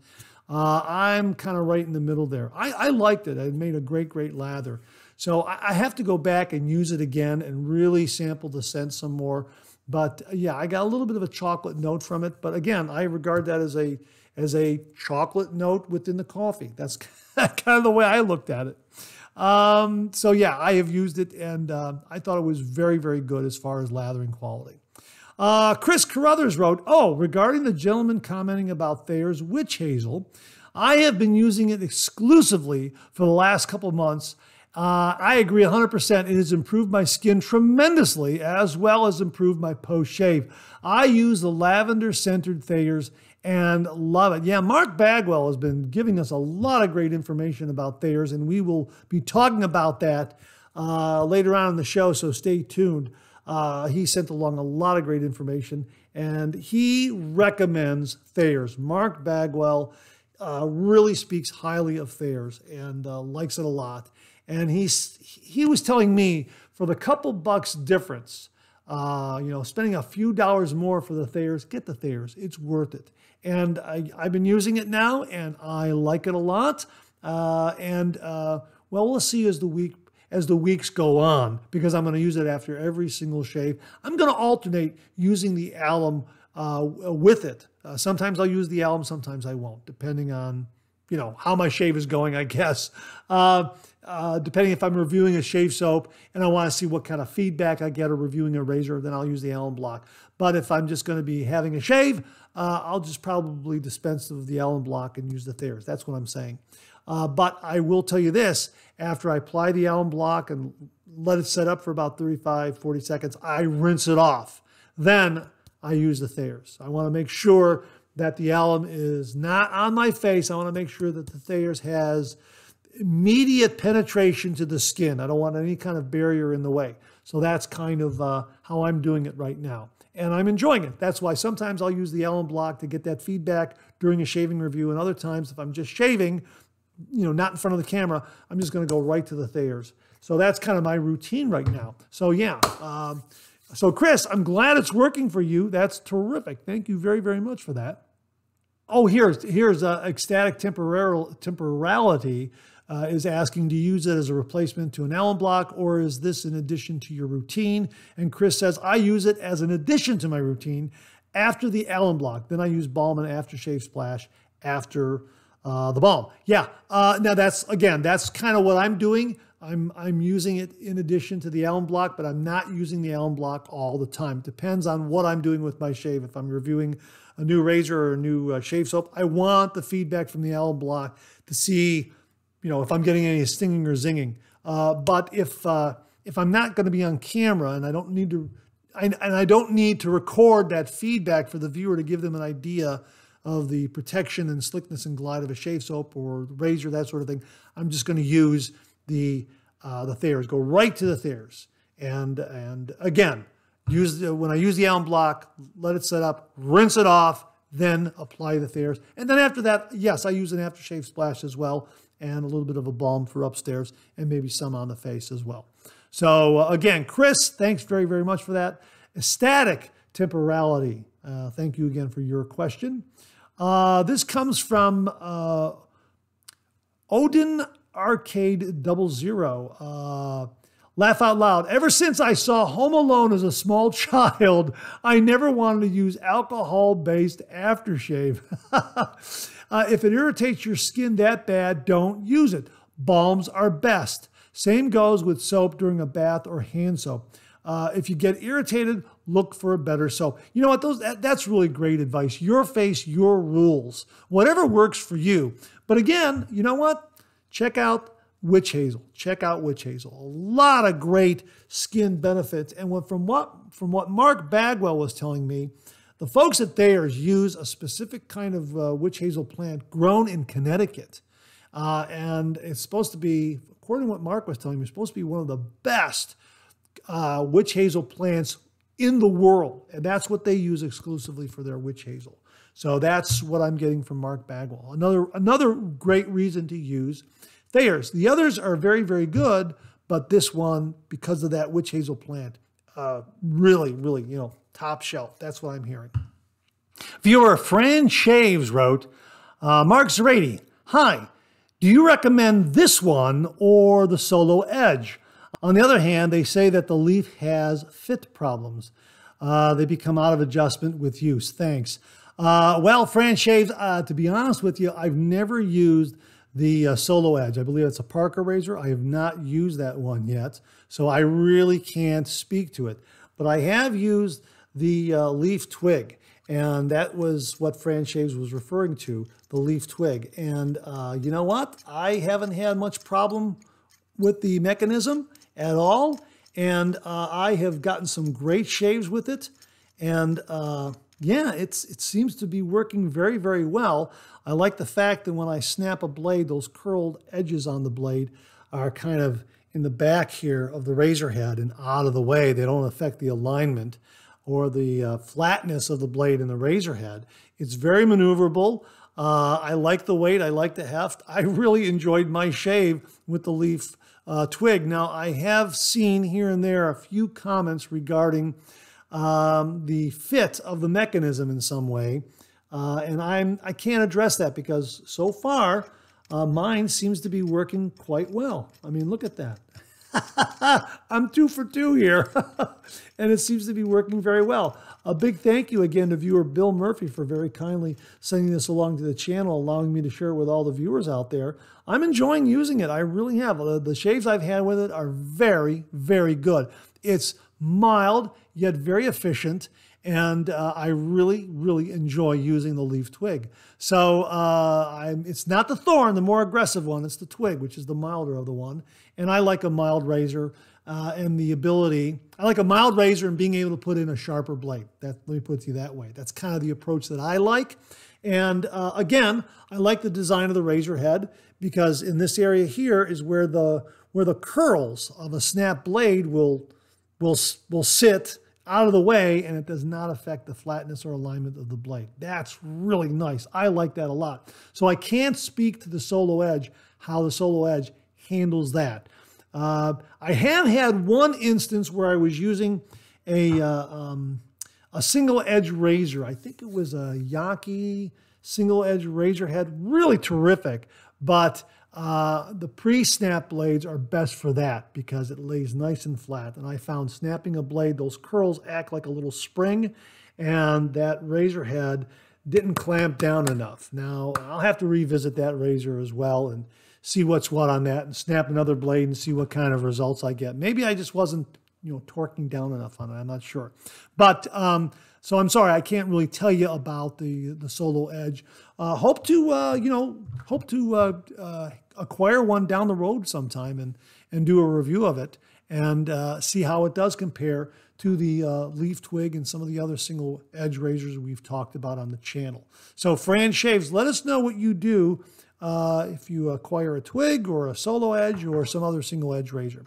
Uh, I'm kind of right in the middle there. I, I liked it. I made a great, great lather. So I, I have to go back and use it again and really sample the scent some more. But yeah, I got a little bit of a chocolate note from it. But again, I regard that as a as a chocolate note within the coffee. That's kind of the way I looked at it. Um, so yeah, I have used it, and uh, I thought it was very, very good as far as lathering quality. Uh, Chris Carruthers wrote, oh, regarding the gentleman commenting about Thayer's Witch Hazel, I have been using it exclusively for the last couple of months. Uh, I agree one hundred percent. It has improved my skin tremendously, as well as improved my post-shave. I use the lavender-centered Thayer's and love it. Yeah, Mark Bagwell has been giving us a lot of great information about Thayer's, and we will be talking about that uh, later on in the show, so stay tuned. Uh, he sent along a lot of great information, and he recommends Thayer's. Mark Bagwell uh, really speaks highly of Thayer's and uh, likes it a lot. And he's, he was telling me, for the couple bucks difference, uh, you know, spending a few dollars more for the Thayer's, get the Thayer's. It's worth it. And I, I've been using it now, and I like it a lot. Uh, and, uh, well, we'll see as the week as the weeks go on, because I'm going to use it after every single shave. I'm going to alternate using the alum uh, with it. Uh, sometimes I'll use the alum, sometimes I won't, depending on, you know, how my shave is going, I guess. Uh, Uh, depending if I'm reviewing a shave soap and I want to see what kind of feedback I get, or reviewing a razor, then I'll use the alum block. But if I'm just going to be having a shave, uh, I'll just probably dispense of the alum block and use the Thayer's. That's what I'm saying. Uh, but I will tell you this, after I apply the alum block and let it set up for about thirty-five, forty seconds, I rinse it off. Then I use the Thayer's. I want to make sure that the alum is not on my face. I want to make sure that the Thayer's has immediate penetration to the skin. I don't want any kind of barrier in the way. So that's kind of uh, how I'm doing it right now. And I'm enjoying it. That's why sometimes I'll use the alum block to get that feedback during a shaving review. And other times, if I'm just shaving, you know, not in front of the camera, I'm just going to go right to the Thayer's. So that's kind of my routine right now. So yeah. Um, so Chris, I'm glad it's working for you. That's terrific. Thank you very, very much for that. Oh, here's, here's uh, ecstatic temporal, temporality. uh, is asking, do you use it as a replacement to an Allen block, or is this in addition to your routine? And Chris says, I use it as an addition to my routine after the Allen block. Then I use Balm and Aftershave Splash after uh, the Balm. Yeah, uh, now that's, again, that's kind of what I'm doing. I'm, I'm using it in addition to the Allen block, but I'm not using the Allen block all the time. It depends on what I'm doing with my shave. If I'm reviewing a new razor or a new uh, shave soap, I want the feedback from the Allen block to see, you know, if I'm getting any stinging or zinging. Uh, but if, uh, if I'm not going to be on camera and I don't need to, I, and I don't need to record that feedback for the viewer to give them an idea of the protection and slickness and glide of a shave soap or razor, that sort of thing, I'm just going to use the uh, the Thayer's, go right to the Thayer's, and and again, use the, when I use the Allen block, let it set up, rinse it off, then apply the Thayer's, and then after that, yes, I use an aftershave splash as well, and a little bit of a balm for upstairs, and maybe some on the face as well. So uh, again, Chris, thanks very very much for that. Ecstatic Temporality, uh, thank you again for your question. Uh, this comes from uh, Odin Arcade Double Zero. Uh, laugh out loud. Ever since I saw Home Alone as a small child, I never wanted to use alcohol-based aftershave. uh, if it irritates your skin that bad, don't use it. Balms are best. Same goes with soap during a bath or hand soap. Uh, if you get irritated, look for a better soap. You know what? Those that, that's really great advice. Your face, your rules. Whatever works for you. But again, you know what? Check out witch hazel. Check out witch hazel. A lot of great skin benefits. And what, from what from what Mark Bagwell was telling me, the folks at Thayer's use a specific kind of uh, witch hazel plant grown in Connecticut, uh, and it's supposed to be, according to what Mark was telling me, it's supposed to be one of the best uh, witch hazel plants in the world, and that's what they use exclusively for their witch hazel. So that's what I'm getting from Mark Bagwell. Another, another great reason to use Thayer's. The others are very, very good, but this one, because of that witch hazel plant, uh, really, really, you know, top shelf. That's what I'm hearing. Viewer Fran Shaves wrote, uh, Mark Zarate, hi, do you recommend this one or the Solo Edge? On the other hand, they say that the Leaf has fit problems. Uh, they become out of adjustment with use. Thanks. Uh, well, Fran Shaves, uh, to be honest with you, I've never used the uh, Solo Edge. I believe it's a Parker razor. I have not used that one yet, so I really can't speak to it. But I have used the uh, Leaf Twig, and that was what Fran Shaves was referring to, the Leaf Twig. And uh, you know what? I haven't had much problem with the mechanism at all, and uh, I have gotten some great shaves with it, and... Uh, Yeah, it's, it seems to be working very, very well. I like the fact that when I snap a blade, those curled edges on the blade are kind of in the back here of the razor head and out of the way. They don't affect the alignment or the uh, flatness of the blade in the razor head. It's very maneuverable. Uh, I like the weight. I like the heft. I really enjoyed my shave with the Leaf uh, Twig. Now, I have seen here and there a few comments regarding... Um, the fit of the mechanism in some way, uh, and I'm I can't address that because so far uh, mine seems to be working quite well. I mean, look at that. I'm two for two here, and it seems to be working very well. A big thank you again to viewer Bill Murphy for very kindly sending this along to the channel, allowing me to share it with all the viewers out there. I'm enjoying using it. I really have. The, the shaves I've had with it are very, very good. It's mild, yet very efficient, and uh, I really, really enjoy using the Leaf Twig. So uh, I'm, it's not the Thorn, the more aggressive one, it's the Twig, which is the milder of the one, and I like a mild razor uh, and the ability, I like a mild razor and being able to put in a sharper blade. That, let me put it to you that way. That's kind of the approach that I like, and uh, again, I like the design of the razor head because in this area here is where the, where the curls of a snap blade will Will, will sit out of the way, and it does not affect the flatness or alignment of the blade. That's really nice. I like that a lot. So I can't speak to the Solo Edge, how the Solo Edge handles that. Uh, I have had one instance where I was using a, uh, um, a single edge razor. I think it was a Yaki single edge razor head. Really terrific, but Uh, the pre-snap blades are best for that because it lays nice and flat. And I found snapping a blade, those curls act like a little spring, and that razor head didn't clamp down enough. Now, I'll have to revisit that razor as well and see what's what on that, and snap another blade and see what kind of results I get. Maybe I just wasn't, you know, torquing down enough on it. I'm not sure. But um, so I'm sorry, I can't really tell you about the, the Solo Edge. Uh, hope to, uh, you know, hope to uh, uh, acquire one down the road sometime and, and do a review of it and uh, see how it does compare to the uh, Leaf Twig and some of the other single edge razors we've talked about on the channel. So Fran Shaves, let us know what you do uh, if you acquire a Twig or a Solo Edge or some other single edge razor.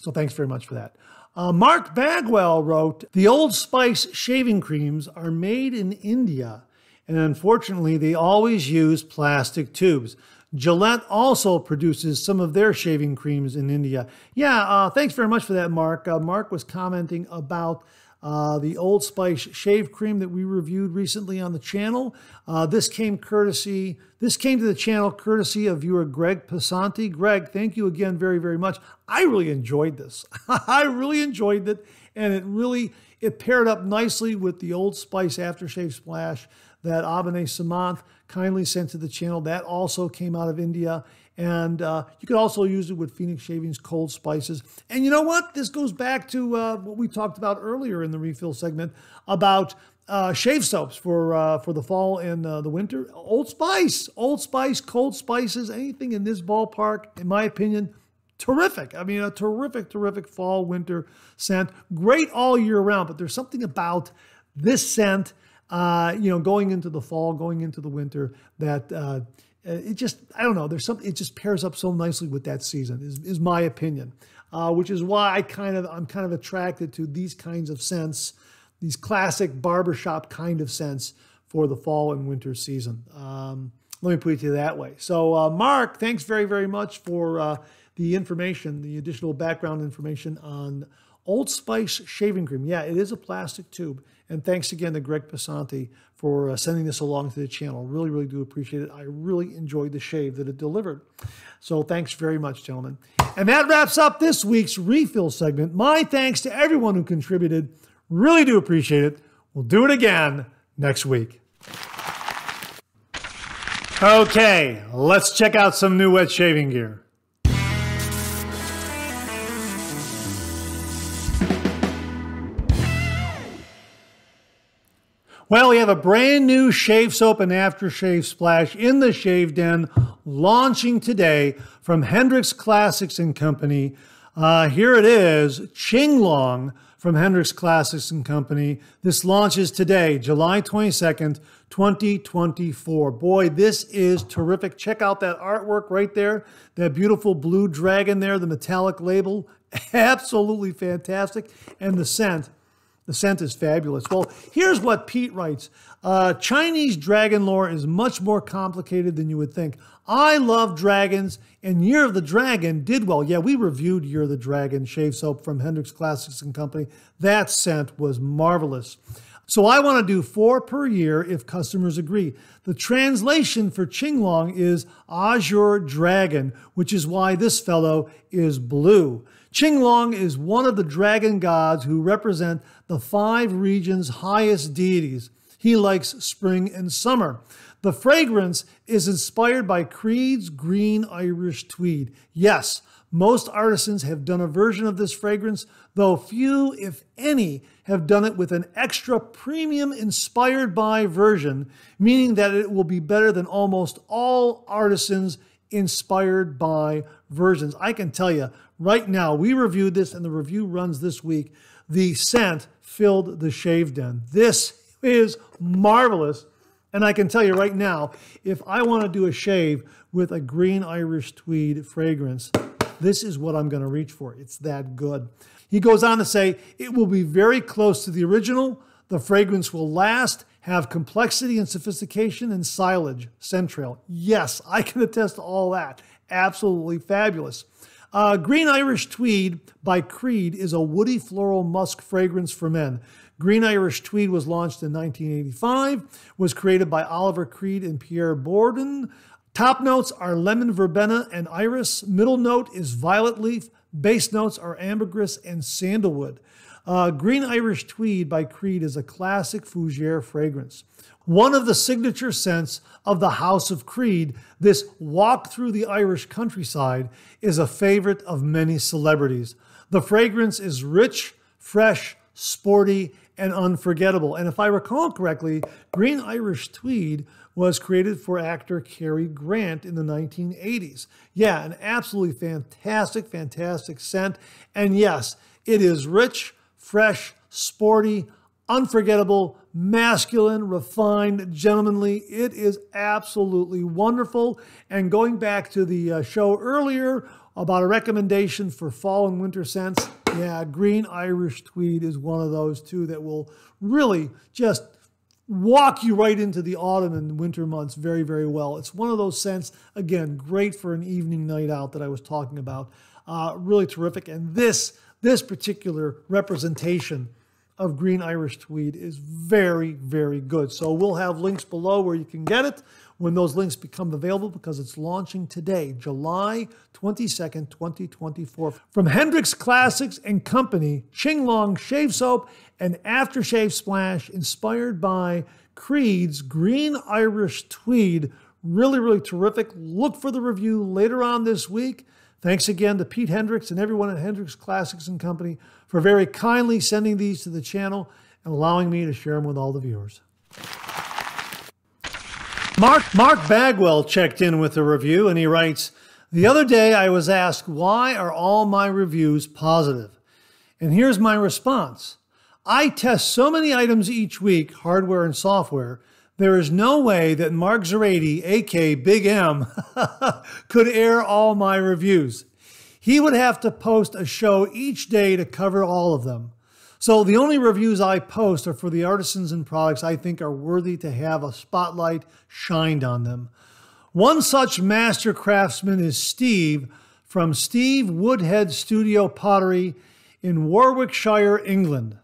So thanks very much for that. Uh, Mark Bagwell wrote, the Old Spice shaving creams are made in India, and unfortunately they always use plastic tubes. Gillette also produces some of their shaving creams in India. Yeah, uh, thanks very much for that, Mark. Uh, Mark was commenting about uh, the Old Spice shave cream that we reviewed recently on the channel. Uh, this came courtesy, this came to the channel courtesy of viewer Greg Passanti. Greg, thank you again very, very much. I really enjoyed this. I really enjoyed it, and it really, it paired up nicely with the Old Spice Aftershave Splash that Abhinay Samanth kindly sent to the channel. That also came out of India. And uh, you could also use it with Phoenix Shaving's Cold Spices. And you know what? This goes back to uh, what we talked about earlier in the refill segment about uh, shave soaps for, uh, for the fall and uh, the winter. Old Spice, Old Spice, Cold Spices, anything in this ballpark, in my opinion, terrific. I mean, a terrific, terrific fall, winter scent. Great all year round, but there's something about this scent Uh, you know, going into the fall, going into the winter, that uh, it just, I don't know, there's something, it just pairs up so nicely with that season, is, is my opinion, uh, which is why I kind of, I'm kind of attracted to these kinds of scents, these classic barbershop kind of scents for the fall and winter season. Um, let me put it to you that way. So, uh, Mark, thanks very, very much for uh, the information, the additional background information on Old Spice shaving cream. Yeah, it is a plastic tube. And thanks again to Greg Passanti for uh, sending this along to the channel. Really, really do appreciate it. I really enjoyed the shave that it delivered. So thanks very much, gentlemen. And that wraps up this week's refill segment. My thanks to everyone who contributed. Really do appreciate it. We'll do it again next week. Okay, let's check out some new wet shaving gear. Well, we have a brand new shave soap and aftershave splash in the shave den launching today from Hendrix Classics and Company. Uh, here it is, Qinglong from Hendrix Classics and Company. This launches today, July twenty-second, twenty twenty-four. Boy, this is terrific. Check out that artwork right there, that beautiful blue dragon there, the metallic label. Absolutely fantastic. And the scent. The scent is fabulous. Well, here's what Pete writes. Uh, Chinese dragon lore is much more complicated than you would think. I love dragons, and Year of the Dragon did well. Yeah, we reviewed Year of the Dragon shave soap from Hendrix Classics and Company. That scent was marvelous. So I want to do four per year if customers agree. The translation for Qinglong is Azure Dragon, which is why this fellow is blue. Qinglong is one of the dragon gods who represent the five regions' highest deities. He likes spring and summer. The fragrance is inspired by Creed's Green Irish Tweed. Yes, most artisans have done a version of this fragrance, though few, if any, have done it with an extra premium inspired by version, meaning that it will be better than almost all artisans' inspired by versions. I can tell you right now, we reviewed this and the review runs this week. The scent filled the shave den. This is marvelous. And I can tell you right now, if I want to do a shave with a Green Irish Tweed fragrance, this is what I'm going to reach for. It's that good. He goes on to say, it will be very close to the original. The fragrance will last, have complexity and sophistication, and silage, scent trail. Yes, I can attest to all that. Absolutely fabulous. Uh, Green Irish Tweed by Creed is a woody floral musk fragrance for men. Green Irish Tweed was launched in nineteen eighty-five, was created by Oliver Creed and Pierre Bourdon. Top notes are lemon verbena and iris. Middle note is violet leaf. Base notes are ambergris and sandalwood. Uh, Green Irish Tweed by Creed is a classic fougere fragrance. One of the signature scents of the House of Creed, this walk through the Irish countryside is a favorite of many celebrities. The fragrance is rich, fresh, sporty, and unforgettable. And if I recall correctly, Green Irish Tweed was created for actor Cary Grant in the nineteen eighties. Yeah, an absolutely fantastic, fantastic scent. And yes, it is rich, fresh, sporty, unforgettable, masculine, refined, gentlemanly. It is absolutely wonderful. And going back to the uh, show earlier about a recommendation for fall and winter scents, yeah, Green Irish Tweed is one of those two that will really just walk you right into the autumn and winter months very, very well. It's one of those scents, again, great for an evening night out that I was talking about. Uh, really terrific. And this, this particular representation of Green Irish Tweed is very, very good. So we'll have links below where you can get it when those links become available, because it's launching today, July twenty-second, twenty twenty-four. From Hendrix Classics and Company, Qinglong Shave Soap and Aftershave Splash, inspired by Creed's Green Irish Tweed. Really, really terrific. Look for the review later on this week. Thanks again to Pete Hendrix and everyone at Hendrix Classics and Company for very kindly sending these to the channel and allowing me to share them with all the viewers. Mark, Mark Bagwell checked in with a review, and he writes, "The other day I was asked, why are all my reviews positive? And here's my response. I test so many items each week, hardware and software, there is no way that Mark Zarate, a k a. Big M, could air all my reviews. He would have to post a show each day to cover all of them. So the only reviews I post are for the artisans and products I think are worthy to have a spotlight shined on them. One such master craftsman is Steve from Steve Woodhead Studio Pottery in Warwickshire, England.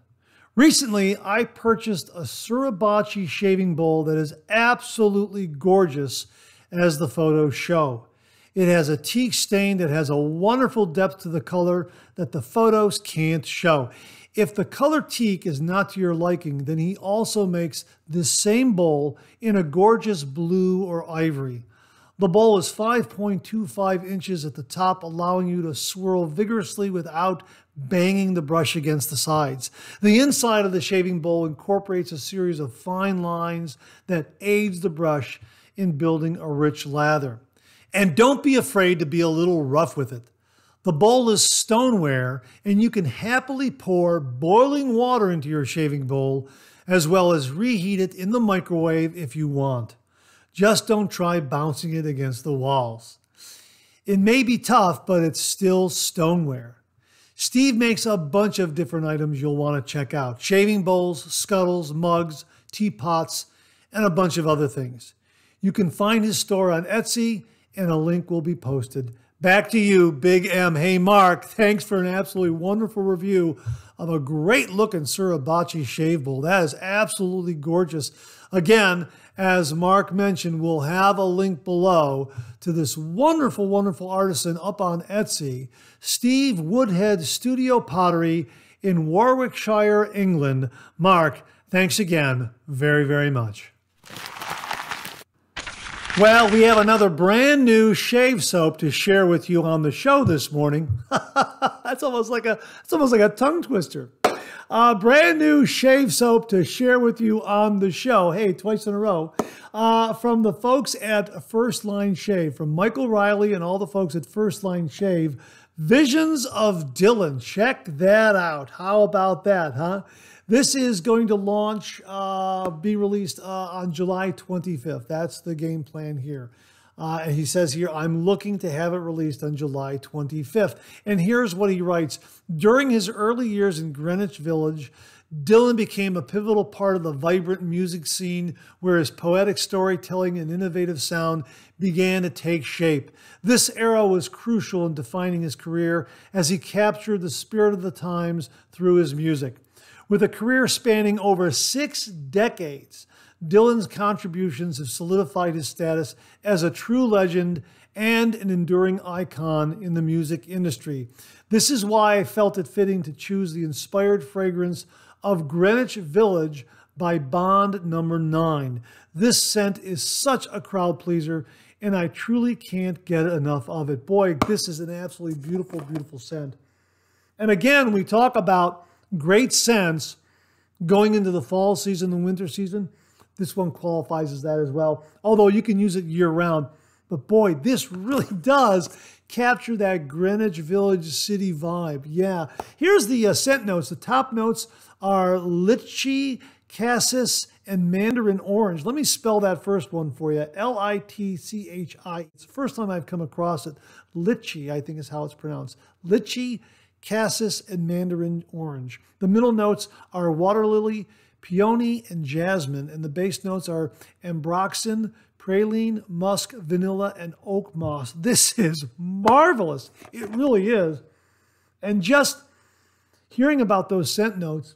Recently, I purchased a Suribachi shaving bowl that is absolutely gorgeous, as the photos show. It has a teak stain that has a wonderful depth to the color that the photos can't show. If the color teak is not to your liking, then he also makes this same bowl in a gorgeous blue or ivory. The bowl is five point two five inches at the top, allowing you to swirl vigorously without banging the brush against the sides. The inside of the shaving bowl incorporates a series of fine lines that aids the brush in building a rich lather. And don't be afraid to be a little rough with it. The bowl is stoneware, and you can happily pour boiling water into your shaving bowl, as well as reheat it in the microwave if you want. Just don't try bouncing it against the walls. It may be tough, but it's still stoneware. Steve makes a bunch of different items you'll want to check out. Shaving bowls, scuttles, mugs, teapots, and a bunch of other things. You can find his store on Etsy, and a link will be posted. Back to you, Big M. Hey, Mark, thanks for an absolutely wonderful review of a great-looking Suribachi shave bowl. That is absolutely gorgeous. Again, as Mark mentioned, we'll have a link below to this wonderful, wonderful artisan up on Etsy, Steve Woodhead Studio Pottery in Warwickshire, England. Mark, thanks again very, very much. Well, we have another brand new shave soap to share with you on the show this morning. That's almost like a, it's almost like a tongue twister. Uh, brand new shave soap to share with you on the show. Hey, twice in a row. Uh, from the folks at First Line Shave, from Michael Riley and all the folks at First Line Shave, Visions of Dylan. Check that out. How about that, huh? This is going to launch, uh, be released uh, on July twenty-fifth. That's the game plan here. Uh, and he says here, I'm looking to have it released on July twenty-fifth. And here's what he writes. During his early years in Greenwich Village, Dylan became a pivotal part of the vibrant music scene where his poetic storytelling and innovative sound began to take shape. This era was crucial in defining his career as he captured the spirit of the times through his music. With a career spanning over six decades, Dylan's contributions have solidified his status as a true legend and an enduring icon in the music industry. This is why I felt it fitting to choose the inspired fragrance of Greenwich Village by Bond Number Nine. This scent is such a crowd pleaser, and I truly can't get enough of it. Boy, this is an absolutely beautiful, beautiful scent. And again, we talk about great scents going into the fall season, the winter season. This one qualifies as that as well, although you can use it year-round. But boy, this really does capture that Greenwich Village city vibe. Yeah. Here's the uh, scent notes. The top notes are litchi, cassis, and mandarin orange. Let me spell that first one for you. L I T C H I. It's the first time I've come across it. Litchi, I think is how it's pronounced. Litchi, cassis, and mandarin orange. The middle notes are water lily, peony, and jasmine, and the base notes are ambroxan, praline, musk, vanilla, and oak moss. This is marvelous. It really is. And just hearing about those scent notes,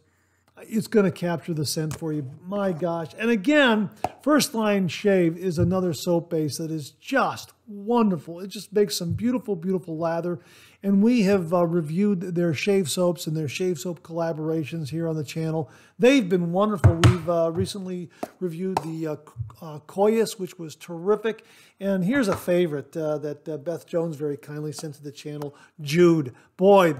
it's going to capture the scent for you. My gosh. And again, First Line Shave is another soap base that is just wonderful. It just makes some beautiful, beautiful lather. And we have uh, reviewed their shave soaps and their shave soap collaborations here on the channel. They've been wonderful. We've uh, recently reviewed the uh, uh, Koyas, which was terrific. And here's a favorite uh, that uh, Beth Jones very kindly sent to the channel, Jude. Boy,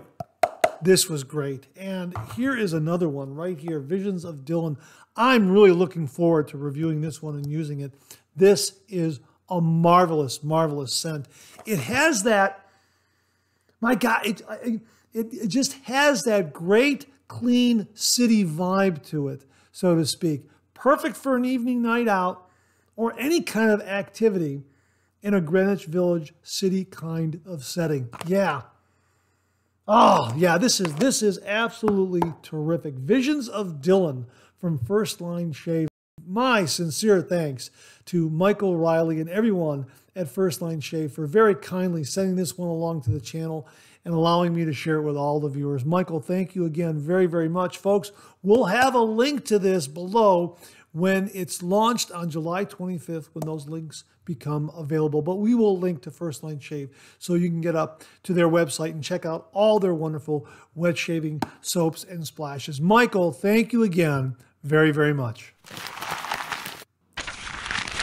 this was great. And here is another one right here, Visions of Dylan. I'm really looking forward to reviewing this one and using it. This is a marvelous, marvelous scent. It has that, my God, it, it, it just has that great, clean city vibe to it, so to speak. Perfect for an evening night out or any kind of activity in a Greenwich Village city kind of setting. Yeah. Oh, yeah, this is this is absolutely terrific. Visions of Dylan from First Line Shave. My sincere thanks to Michael Riley and everyone at First Line Shave for very kindly sending this one along to the channel and allowing me to share it with all the viewers. Michael, thank you again very, very much. Folks, we'll have a link to this below when it's launched on July twenty-fifth, when those links become available. But we will link to First Line Shave so you can get up to their website and check out all their wonderful wet shaving soaps and splashes. Michael, thank you again very, very much.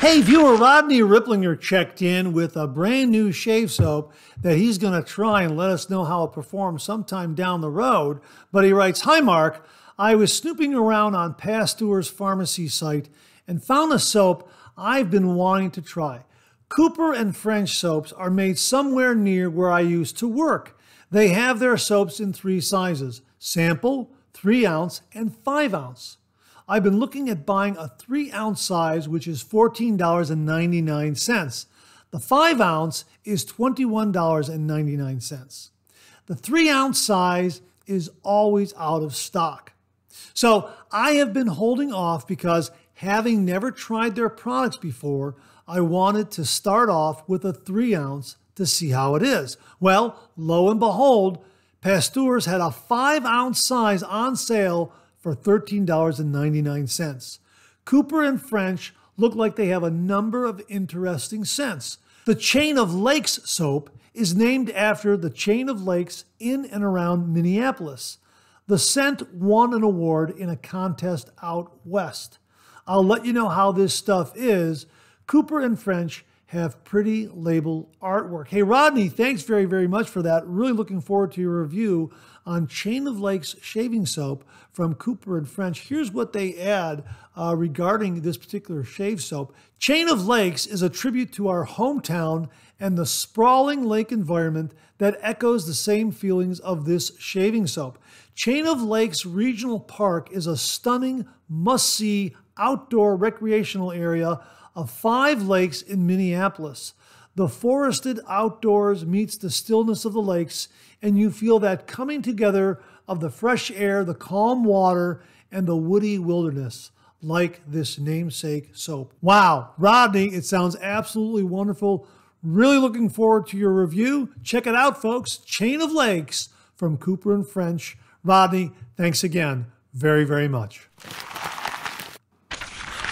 Hey, viewer Rodney Ripplinger checked in with a brand new shave soap that he's going to try and let us know how it performs sometime down the road. But he writes, "Hi, Mark. I was snooping around on Pasteur's pharmacy site and found a soap I've been wanting to try. Cooper and French soaps are made somewhere near where I used to work. They have their soaps in three sizes, sample, three ounce, and five ounce. I've been looking at buying a three ounce size, which is fourteen ninety-nine. The five ounce is twenty-one ninety-nine. The three ounce size is always out of stock. So I have been holding off because, having never tried their products before, I wanted to start off with a three ounce to see how it is. Well, lo and behold, Pasteur's had a five ounce size on sale for thirteen ninety-nine. Cooper and French look like they have a number of interesting scents. The Chain of Lakes soap is named after the chain of lakes in and around Minneapolis. The scent won an award in a contest out west. I'll let you know how this stuff is. Cooper and French have pretty label artwork." Hey, Rodney, thanks very, very much for that. Really looking forward to your review on Chain of Lakes Shaving Soap from Cooper and French. Here's what they add uh, regarding this particular shave soap. "Chain of Lakes is a tribute to our hometown and the sprawling lake environment that echoes the same feelings of this shaving soap. Chain of Lakes Regional Park is a stunning, must-see outdoor recreational area of five lakes in Minneapolis. The forested outdoors meets the stillness of the lakes, and you feel that coming together of the fresh air, the calm water, and the woody wilderness, like this namesake soap." Wow, Rodney, it sounds absolutely wonderful. Really looking forward to your review. Check it out, folks. Chain of Lakes from Cooper and French. Rodney, thanks again very, very much.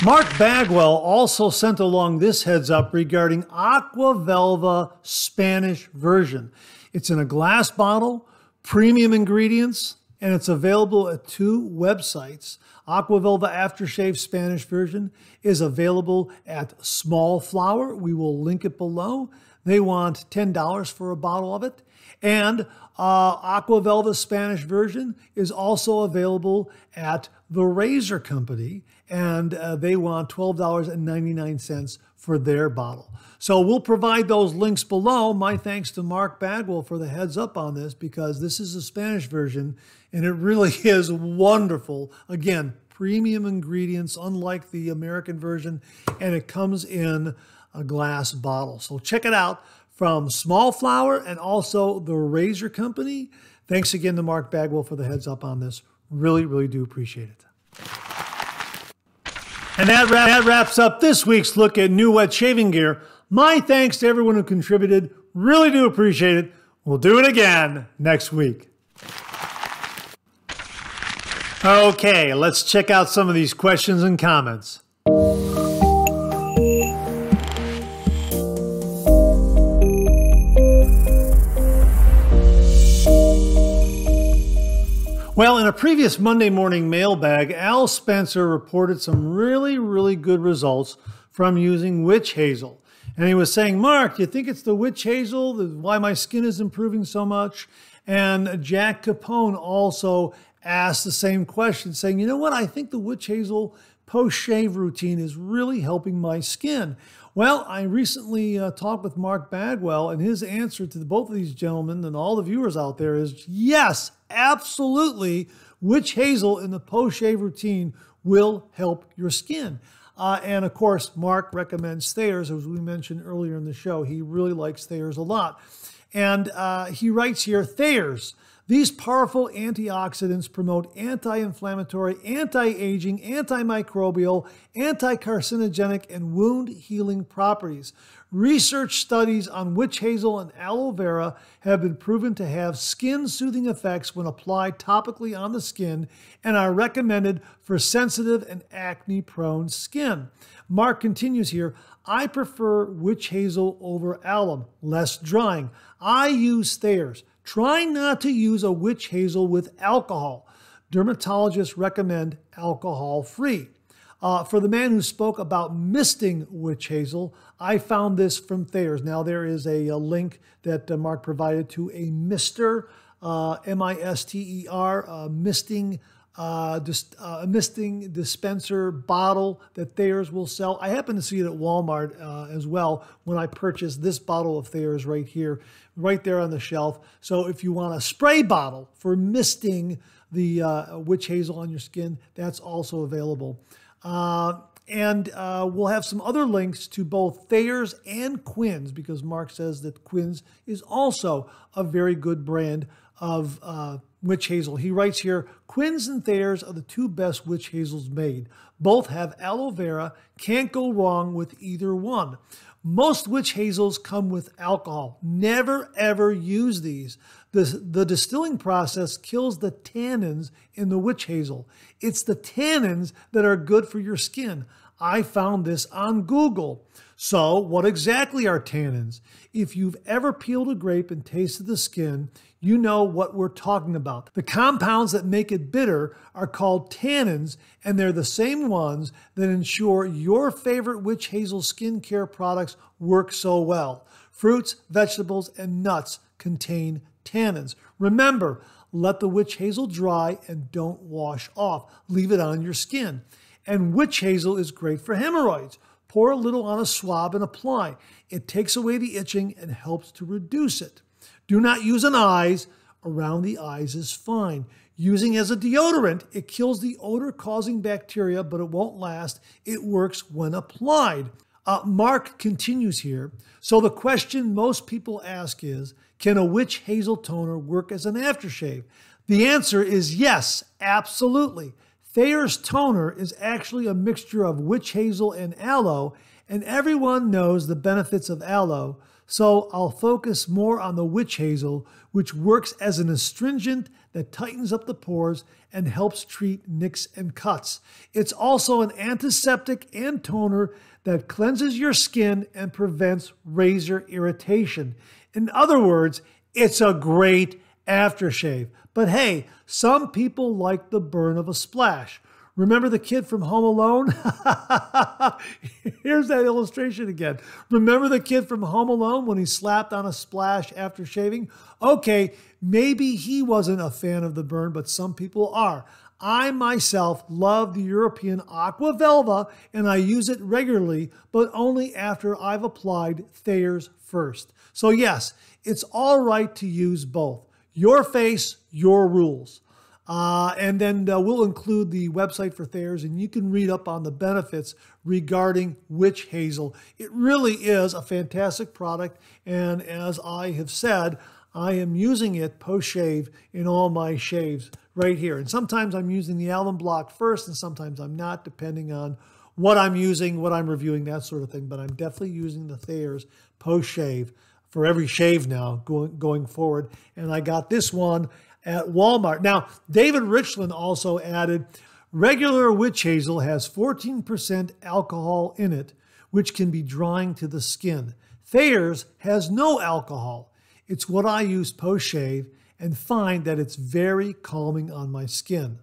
Mark Bagwell also sent along this heads up regarding Aqua Velva Spanish version. It's in a glass bottle, premium ingredients, and it's available at two websites. Aqua Velva Aftershave Spanish version is available at Small Flower. We will link it below. They want ten dollars for a bottle of it. And uh, Aqua Velva Spanish version is also available at the Razor Company, and uh, they want twelve dollars and ninety-nine cents for their bottle. So we'll provide those links below. My thanks to Mark Bagwell for the heads up on this, because this is the Spanish version, and it really is wonderful. Again, premium ingredients, unlike the American version, and it comes in a glass bottle. So check it out from Small Flower and also the Razor Company. Thanks again to Mark Bagwell for the heads up on this. Really, really do appreciate it. And that, wrap, that wraps up this week's look at new wet shaving gear. My thanks to everyone who contributed. Really do appreciate it. We'll do it again next week. Okay, let's check out some of these questions and comments. Well, in a previous Monday morning mailbag, Al Spencer reported some really, really good results from using witch hazel. And he was saying, Mark, you think it's the witch hazel? Why my skin is improving so much? And Jack Capone also asked the same question, saying, you know what? I think the witch hazel post-shave routine is really helping my skin. Well, I recently uh, talked with Mark Bagwell, and his answer to the, both of these gentlemen and all the viewers out there is, yes, absolutely, witch hazel in the post-shave routine will help your skin. Uh, and, of course, Mark recommends Thayer's, as we mentioned earlier in the show. He really likes Thayer's a lot. And uh, he writes here, Thayer's. These powerful antioxidants promote anti-inflammatory, anti-aging, antimicrobial, anti-carcinogenic, and wound healing properties. Research studies on witch hazel and aloe vera have been proven to have skin-soothing effects when applied topically on the skin and are recommended for sensitive and acne-prone skin. Mark continues here, I prefer witch hazel over alum, less drying. I use Thayer's. Try not to use a witch hazel with alcohol. Dermatologists recommend alcohol-free. Uh, for the man who spoke about misting witch hazel, I found this from Thayer's. Now, there is a, a link that uh, Mark provided to a mister, uh, M I S T E R, uh, misting, uh, dis uh, misting dispenser bottle that Thayer's will sell. I happen to see it at Walmart uh, as well when I purchased this bottle of Thayer's right here. Right there on the shelf. So if you want a spray bottle for misting the uh, witch hazel on your skin, that's also available. Uh, and uh, we'll have some other links to both Thayer's and Quinn's, because Mark says that Quinn's is also a very good brand of uh, witch hazel. He writes here, Quinn's and Thayer's are the two best witch hazels made. Both have aloe vera. Can't go wrong with either one. Most witch hazels come with alcohol. Never, ever use these. The, the distilling process kills the tannins in the witch hazel. It's the tannins that are good for your skin. I found this on Google. So what exactly are tannins? If you've ever peeled a grape and tasted the skin, you know what we're talking about. The compounds that make it bitter are called tannins, and they're the same ones that ensure your favorite witch hazel skincare products work so well. Fruits, vegetables, and nuts contain tannins. Remember, let the witch hazel dry and don't wash off. Leave it on your skin. And witch hazel is great for hemorrhoids. Pour a little on a swab and apply. It takes away the itching and helps to reduce it. Do not use on eyes. Around the eyes is fine. Using as a deodorant, it kills the odor-causing bacteria, but it won't last. It works when applied. Uh, Mark continues here. So the question most people ask is, can a witch hazel toner work as an aftershave? The answer is yes, absolutely. Thayer's toner is actually a mixture of witch hazel and aloe, and everyone knows the benefits of aloe, so I'll focus more on the witch hazel, which works as an astringent that tightens up the pores and helps treat nicks and cuts. It's also an antiseptic and toner that cleanses your skin and prevents razor irritation. In other words, it's a great aftershave. But hey, some people like the burn of a splash. Remember the kid from Home Alone? Here's that illustration again. Remember the kid from Home Alone when he slapped on a splash after shaving? Okay, maybe he wasn't a fan of the burn, but some people are. I myself love the European Aqua Velva, and I use it regularly, but only after I've applied Thayer's first. So yes, it's all right to use both. Your face, your rules. Uh, and then uh, we'll include the website for Thayer's, and you can read up on the benefits regarding witch hazel. It really is a fantastic product, and as I have said, I am using it post-shave in all my shaves right here. And sometimes I'm using the alum block first, and sometimes I'm not, depending on what I'm using, what I'm reviewing, that sort of thing. But I'm definitely using the Thayer's post-shave for every shave now going, going forward. And I got this one at Walmart. Now, David Richland also added, regular witch hazel has fourteen percent alcohol in it, which can be drying to the skin. Thayer's has no alcohol. It's what I use post-shave and find that it's very calming on my skin.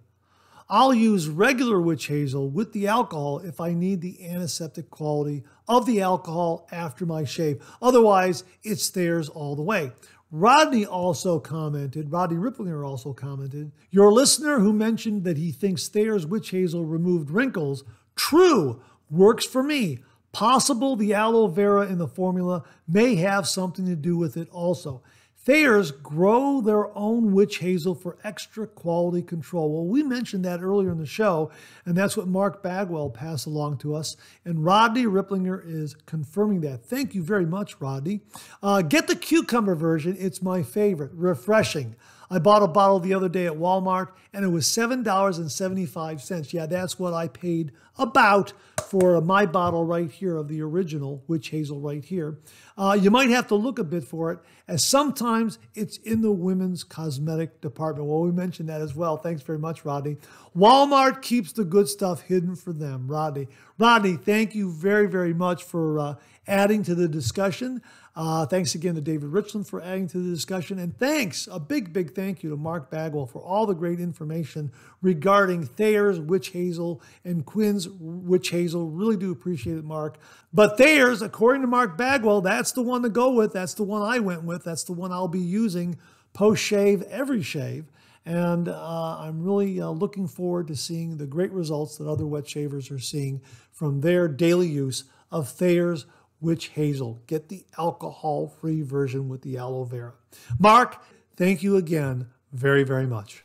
I'll use regular witch hazel with the alcohol if I need the antiseptic quality of the alcohol after my shave. Otherwise, it's Thayer's all the way. Rodney also commented, Rodney Ripplinger also commented, your listener who mentioned that he thinks Thayer's witch hazel removed wrinkles, true, works for me. Possible the aloe vera in the formula may have something to do with it also. Thayer's grow their own witch hazel for extra quality control. Well, we mentioned that earlier in the show, and that's what Mark Bagwell passed along to us. And Rodney Ripplinger is confirming that. Thank you very much, Rodney. Uh, get the cucumber version. It's my favorite. Refreshing. I bought a bottle the other day at Walmart, and it was seven dollars and seventy-five cents. Yeah, that's what I paid about for my bottle right here of the original witch hazel right here. Uh, you might have to look a bit for it, as sometimes it's in the women's cosmetic department. Well, we mentioned that as well. Thanks very much, Rodney. Walmart keeps the good stuff hidden for them, Rodney. Rodney, thank you very, very much for uh, adding to the discussion. Uh, thanks again to David Richland for adding to the discussion. And thanks, a big, big thank you to Mark Bagwell for all the great information regarding Thayer's witch hazel and Quinn's witch hazel. Really do appreciate it, Mark. But Thayer's, according to Mark Bagwell, that's the one to go with. That's the one I went with. That's the one I'll be using post-shave every shave. And uh, I'm really uh, looking forward to seeing the great results that other wet shavers are seeing from their daily use of Thayer's witch hazel. Get the alcohol-free version with the aloe vera. Mark, thank you again very, very much.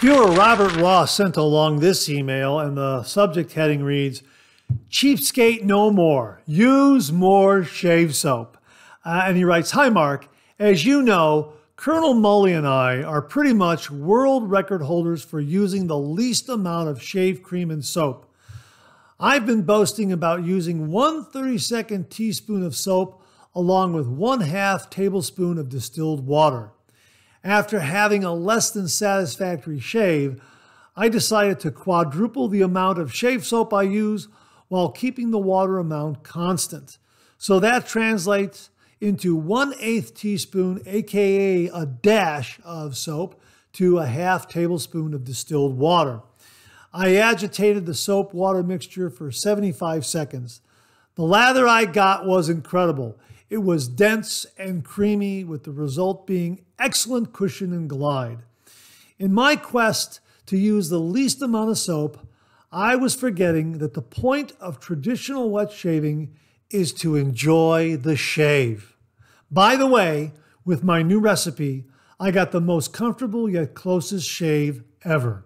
Viewer Robert Ross sent along this email, and the subject heading reads, Cheapskate no more. Use more shave soap. Uh, and he writes, hi, Mark. As you know, Colonel Mully and I are pretty much world record holders for using the least amount of shave cream and soap. I've been boasting about using one thirty-second teaspoon of soap along with one half tablespoon of distilled water. After having a less than satisfactory shave, I decided to quadruple the amount of shave soap I use while keeping the water amount constant. So that translates into one eighth teaspoon, aka a dash of soap, to a half tablespoon of distilled water. I agitated the soap water mixture for seventy-five seconds. The lather I got was incredible. It was dense and creamy, with the result being excellent cushion and glide. In my quest to use the least amount of soap, I was forgetting that the point of traditional wet shaving is to enjoy the shave. By the way, with my new recipe, I got the most comfortable yet closest shave ever.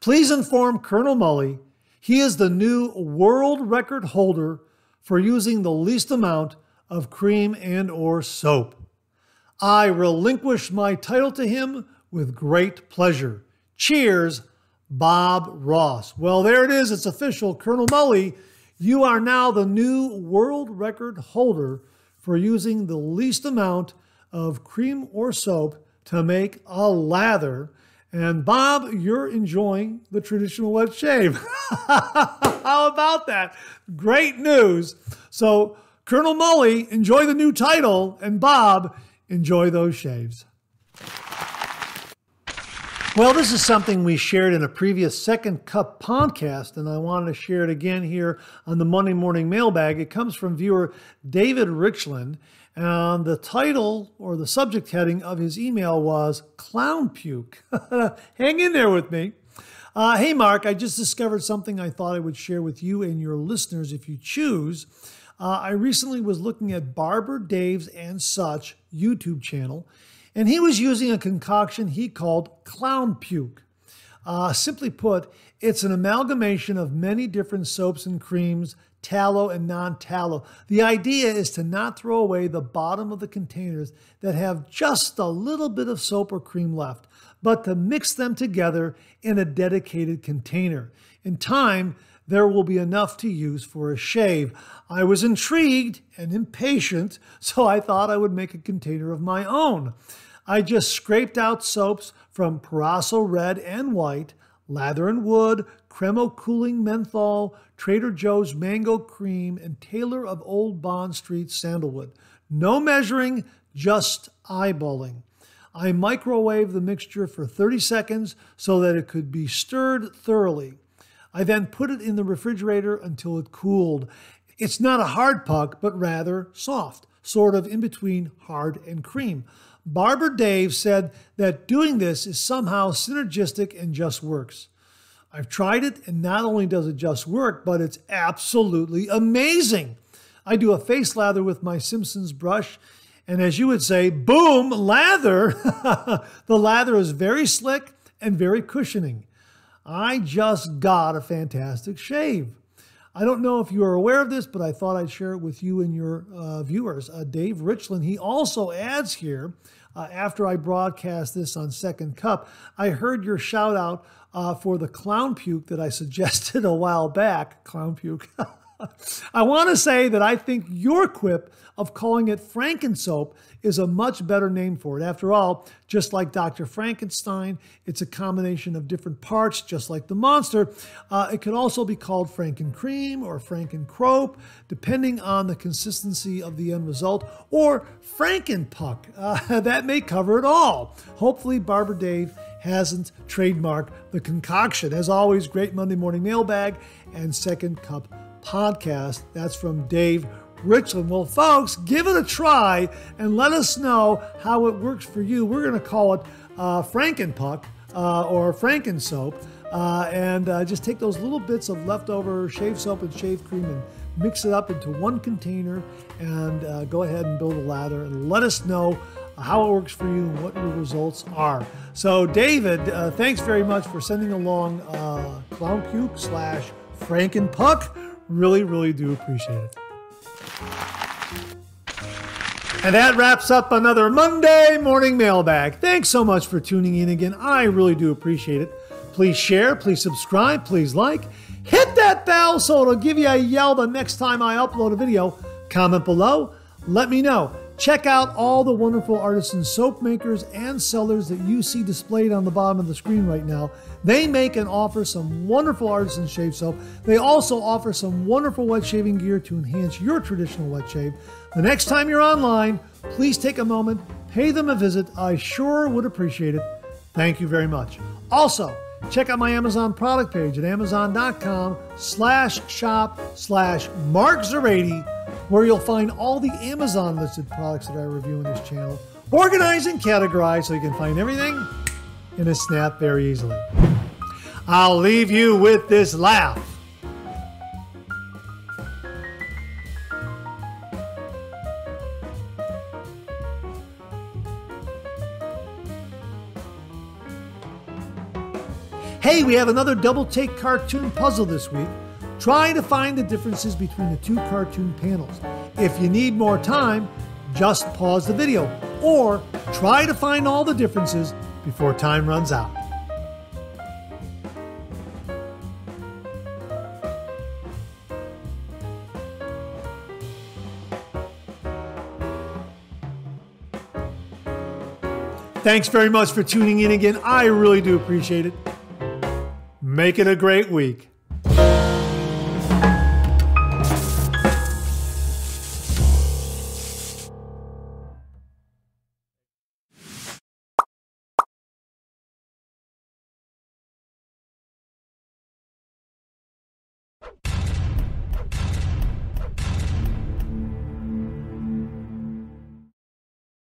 Please inform Colonel Mully he is the new world record holder for using the least amount of cream and or soap. I relinquish my title to him with great pleasure. Cheers, Bob Ross. Well, there it is. It's official. Colonel Mully You are now the new world record holder for using the least amount of cream or soap to make a lather. And Bob, you're enjoying the traditional wet shave. How about that? Great news. So Colonel Mully, enjoy the new title, and Bob, enjoy those shaves. Well, this is something we shared in a previous Second Cup podcast, and I wanted to share it again here on the Monday Morning Mailbag. It comes from viewer David Richland, and the title or the subject heading of his email was Clown Puke. Hang in there with me. Uh, hey, Mark, I just discovered something I thought I would share with you and your listeners if you choose. Uh, I recently was looking at Barber Dave's and Such YouTube channel, and he was using a concoction he called clown puke. Uh, simply put, it's an amalgamation of many different soaps and creams, tallow and non-tallow. The idea is to not throw away the bottom of the containers that have just a little bit of soap or cream left, but to mix them together in a dedicated container. In time, there will be enough to use for a shave. I was intrigued and impatient, so I thought I would make a container of my own. I just scraped out soaps from Parasso Red and White, Lather and Wood, Cremo Cooling Menthol, Trader Joe's Mango Cream, and Taylor of Old Bond Street Sandalwood. No measuring, just eyeballing. I microwaved the mixture for thirty seconds so that it could be stirred thoroughly. I then put it in the refrigerator until it cooled. It's not a hard puck, but rather soft, sort of in between hard and cream. Barber Dave said that doing this is somehow synergistic and just works. I've tried it, and not only does it just work, but it's absolutely amazing. I do a face lather with my Simpsons brush, and as you would say, boom, lather. The lather is very slick and very cushioning. I just got a fantastic shave. I don't know if you are aware of this, but I thought I'd share it with you and your uh, viewers. Uh, Dave Richland, he also adds here, uh, after I broadcast this on Second Cup, I heard your shout out uh, for the clown puke that I suggested a while back. Clown puke. I want to say that I think your quip of calling it Frankensoap is a much better name for it. After all, just like Doctor Frankenstein, it's a combination of different parts, just like the monster. Uh, it could also be called Frankencream or Frankencrope, depending on the consistency of the end result, or Frankenpuck. Uh, that may cover it all. Hopefully, Barber Dave hasn't trademarked the concoction. As always, great Monday Morning Mailbag and Second Cup podcast. That's from Dave Richland. Well, folks, give it a try and let us know how it works for you. We're going to call it uh, Frankenpuck uh, or Frankensoap, uh, and uh, just take those little bits of leftover shave soap and shave cream and mix it up into one container, and uh, go ahead and build a lather and let us know how it works for you and what your results are. So, David, uh, thanks very much for sending along uh, clown puke slash Frankenpuck. Really, really do appreciate it. And that wraps up another Monday Morning Mailbag. Thanks so much for tuning in again. I really do appreciate it. Please share, please subscribe, please like. Hit that bell so it'll give you a yell the next time I upload a video. Comment below. Let me know. Check out all the wonderful artisan soap makers and sellers that you see displayed on the bottom of the screen right now. They make and offer some wonderful artisan shave soap. They also offer some wonderful wet shaving gear to enhance your traditional wet shave. The next time you're online, please take a moment, pay them a visit. I sure would appreciate it. Thank you very much. Also, check out my Amazon product page at amazon.com slash shop slash Mark Zarate, where you'll find all the Amazon-listed products that I review in this channel, organized and categorized so you can find everything in a snap very easily. I'll leave you with this laugh. Hey, we have another double-take cartoon puzzle this week. Try to find the differences between the two cartoon panels. If you need more time, just pause the video, or try to find all the differences before time runs out. Thanks very much for tuning in again. I really do appreciate it. Make it a great week.